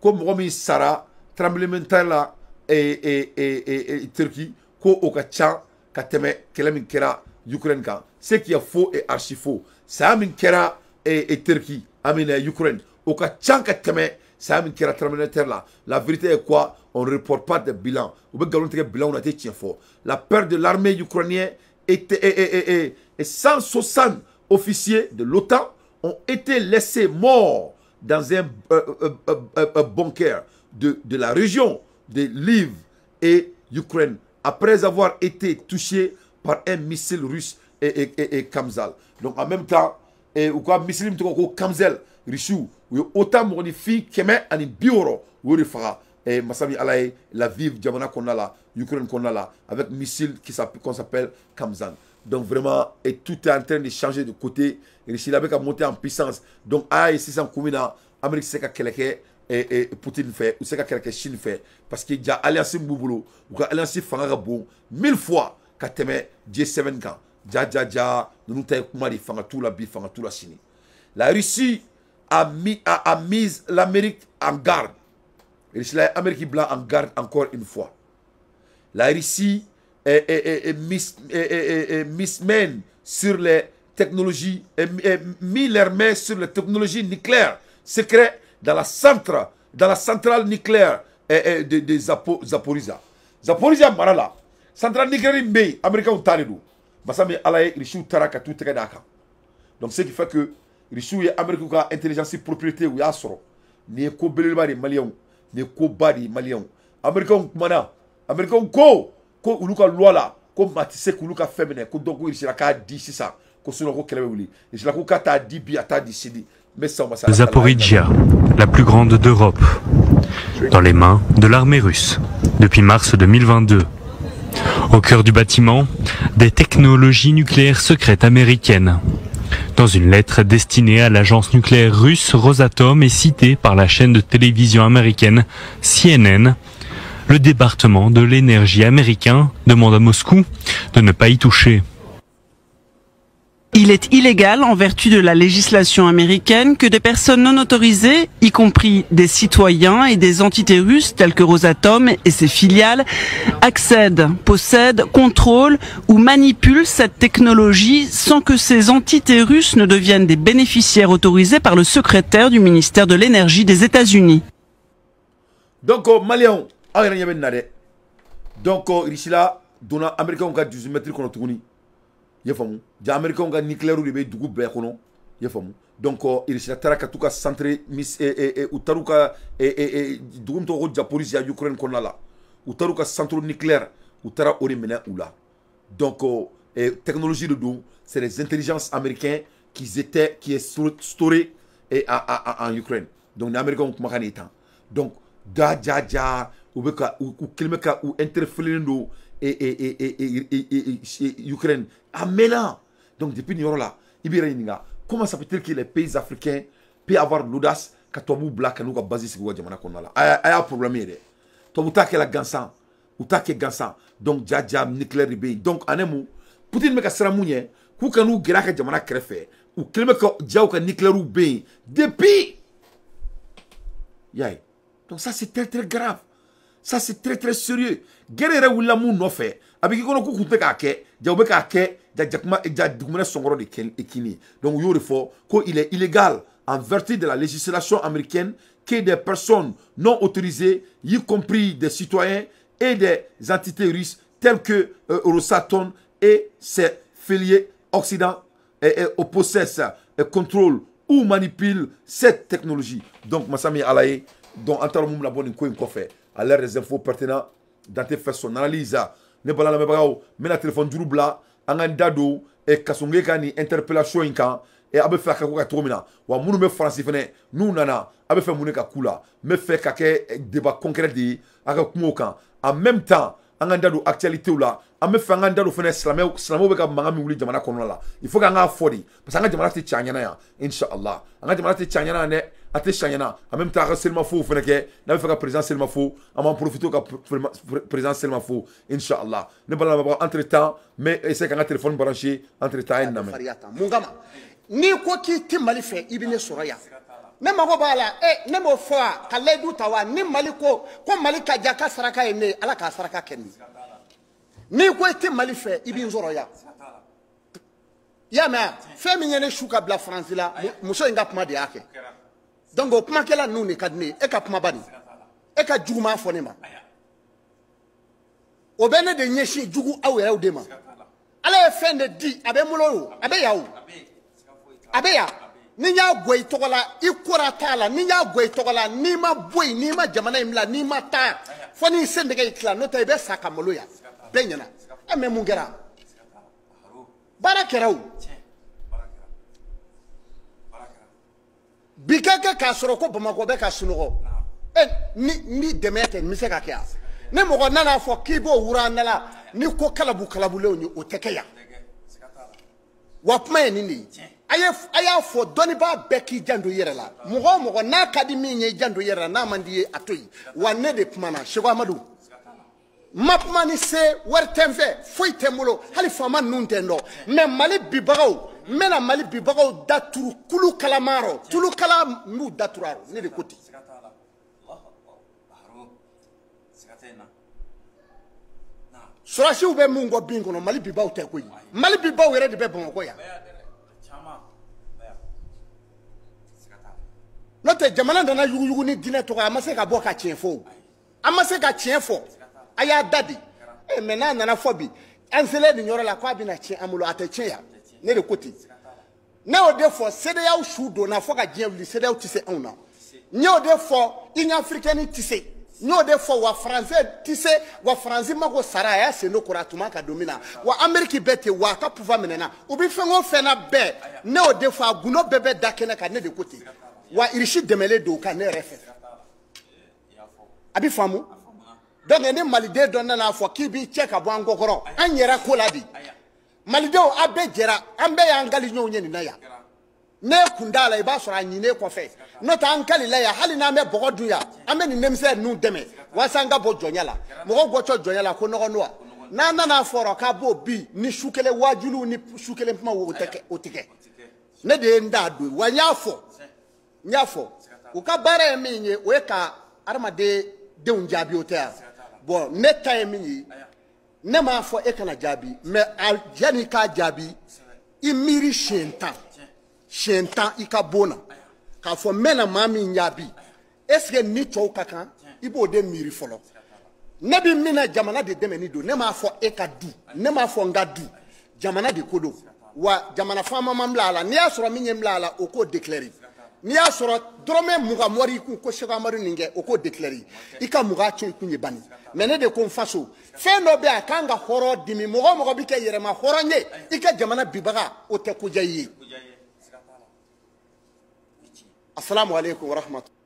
comme Romy Sarah, tremblement de terre et Turquie, qu'au Kachan, Kateme, Kelaminkera, Ukraine. Ce qui est faux et archi faux. Ça Aminkera et Turquie, Amine Ukraine. Au Kachan, Kateme, ça Aminkera, tremblement de terre là. La vérité est quoi? On ne reporte pas de bilan. Ou bien, on bilan, on a été fort. La perte de l'armée ukrainienne et 160 officiers de l'OTAN ont été laissés morts dans un bunker de la région de Lviv et Ukraine, après avoir été touchés par un missile russe et Kamzal. Donc en même temps, ou quoi, missile Kamzal, Richou, autant magnifique fille qui met un bureau, ou refera. Et Massami Alaï, la vive Diamana qu'on a là, Ukraine qu'on a là, avec missile qu'on s'appelle Kamzan. Donc vraiment, et tout est en train de changer de côté. Rishi Labek a monté en puissance. Donc, ici, c'est en commune, Amérique, c'est qu'à quelqu'un, et Poutine fait, ou c'est qu'à quelqu'un, Chine fait. Parce qu'il y a alliance Mouboulou, ou alliance Fangarabou, 1000 fois, qu'à t'aimer, 17 ans. Dja, nous t'aimons, Koumari, Fangatou, la Bi, Fangatou, la Chine. La Russie a mis l'Amérique en garde. L'Amérique blanc en garde encore une fois. La Russie mismène sur les technologies, mis leurs mains sur les technologies nucléaires secrètes dans la centrale nucléaire de Zaporizhzhia. Zaporizhzhia Marala, centrale nucléaire mais américain ou Talidou. Basami Alaye, Rishi Taraka tout Tegadaka. Donc ce qui fait que Rishi est américain ou intelligence propriété ou Yasro, ni Kobelibari Malion. Ne kobari malien américain mana américain ko uluka lola ko matise ko uluka femine ko donko irishira ka di sisa ko suno ko kelebe wuli irishira ko kata di bi ata di sidi mais ça masala Zaporizhzhia, la plus grande d'Europe, dans les mains de l'armée russe depuis mars 2022. Au cœur du bâtiment, des technologies nucléaires secrètes américaines. Dans une lettre destinée à l'agence nucléaire russe Rosatom et citée par la chaîne de télévision américaine CNN, le département de l'énergie américain demande à Moscou de ne pas y toucher. Il est illégal, en vertu de la législation américaine, que des personnes non autorisées, y compris des citoyens et des entités russes telles que Rosatom et ses filiales, accèdent, possèdent, contrôlent ou manipulent cette technologie sans que ces entités russes ne deviennent des bénéficiaires autorisés par le secrétaire du ministère de l'Énergie des États-Unis. Donc, Malion, donc, ici là, donna américain qui a 12 mètres qu'on a tourné. Les Américains ont nucléaire ou donc ils sont très centrés centre nucléaire donc technologie de don, c'est les intelligences américaines qui sont storées en Ukraine. Donc les Américains ont marqué donc ou interféré et Ukraine. Aména. Donc depuis nous là, comment ça peut-il que les pays africains peuvent avoir l'audace quand toi vous blaguez nous basé sur quoi jamana qu'on a là. Aya problème est. Toi vous taquez la Gansan, vous taquez Gansan. Donc jam nucléaire ribé. Donc anemo. Poutine me casse la mouille. Où quand nous guerre que jamana crève. Ou quel me quand jau que nucléaire ribé. Depuis. Yai. Donc ça c'est très grave. Ça c'est très sérieux. Guerre où l'amour nous fait. Avec qui on a coupé caquet. Donc, il est illégal, en vertu de la législation américaine, que des personnes non autorisées, y compris des citoyens et des entités russes, telles que Rosatom et ses filiés occidentaux, possèdent, contrôlent ou manipulent cette technologie. Donc, Massami Alaye, dont Antaromoum la bonne fait, à l'air des infos pertinentes, dans tes faits son analyse. Ne pas la mébrao, mais la téléphone du roubla, Angandado, et Kasongé Kani, interpellation Incan, et Abe Fakakoka Tromina, ou Mounoumé Francifene, nous nana, Abe Famouneka Kula, mais fait Kake débat concret de Akakumoukan. En même temps, Angandado actualité ou là, Abe Fangandado Fene Slamouka Mamami Ouli Jamana Konola. Il faut qu'on a 40, parce qu'Angadjamana Tchanyana, Inch'Allah. Angadjamana Tchanyana, ate shanyana amem ta selma fo feneke na fera président selma fo amam profito ka président selma fo inshallah ne bala ba entre temps mais c'est quand téléphone branché entre temps na mon gama ni ko ki ti mali fe ibine soraya ne ma ko bala ne mo fo ka ledu tawa ni mali ko mali ka jaka saraka ene ala ka saraka kenni ni ko ti mali fe ibine soraya ya ma feminyene shuka bla france la muso inga pma de yake donc au pma kala nous ne kadne e ka pma bani e ka juguma fonema o bene de nyeshi jugu awere udema ala e fende di abe muloro abe yawo abe ya ni nya goyi tokola ikura tala ni nya goyi tokola ni ma boy ni ma jamana imla ni ma ta foni sendega ikla no ta be saka moloya benyana e me mungera Barakeraw bikaka kasoroko bamako be kasunoko ni demete miseka kya ne mo nana fo kibo huranala ni ko kalabu leoni otekeya wapme nini aya fo doniba beki jando yerela mo na kadimi nye jando yerela na mandiye atoyi wanne de pmana shego amadu mapmani se wertemve foitemolo hali fama nuntendo me mali bibagaw mena mali bibagaw daturu kulu kalamaro tulu kala mu daturaro ne de koti surashi ube mungo bingo no mali bibaw te koyi mali bibaw yere de be bonko ya note jamana dana yugu ni dina to amase ka boka tienfo amase ka tienfo aya dadi mena nana fobi ansele ni nyoro la kwa bi na chi amulo ateche ya ne de koti na ode for sede ya ushudo na foka jewli sede ya utise ona nya ode for in african tise nya ode for wa français tise wa français mako sara ya seno kuratuma ka domina wa ameriki bete wa ka pouvoir menena ubi fengo fena be na ode for aguno bebe dakena ka ne de koti wa irishi demele do ka ne refe abi famu donc ne malide donna na fo kibi check abo angokoro anyera koladi malide o abejera ambe ya ngali nyonye ni naya ne kundala ibasura anyine kofe nota ankali la ya halina me bogoduya ambe ni nemse nu deme wasanga bojonyala mo gocho jonyala ko nokonoa nana na foro ka bo bi ni shukele wajulu ni shukele mpma wo teke otike ne de ndadu wanyafo nyafo ukabare minye weka armade de unjabi hotel bon ne taimini ne ma fo e kana jabi mais aljanika jabi imiri shenta ikabona ka fo mena mami nyabi est-ce que ni touka kan ibo de miri folo ne bi mina jamana de demeni do ne ma fo e ka du ne ma fo ngadu jamana de kodo wa jamana fama mamlala ni asoro minye mlala o ko declarer ni asoro drome muga mori ku ko shega mari ninge o ko declarer ika muga cho kunye bani mene de konfaso feno be akanga horo dimi mogo bike yerema horo nye ike jamana bibaga ote kujayi assalamu alaykum wa rahmatullahi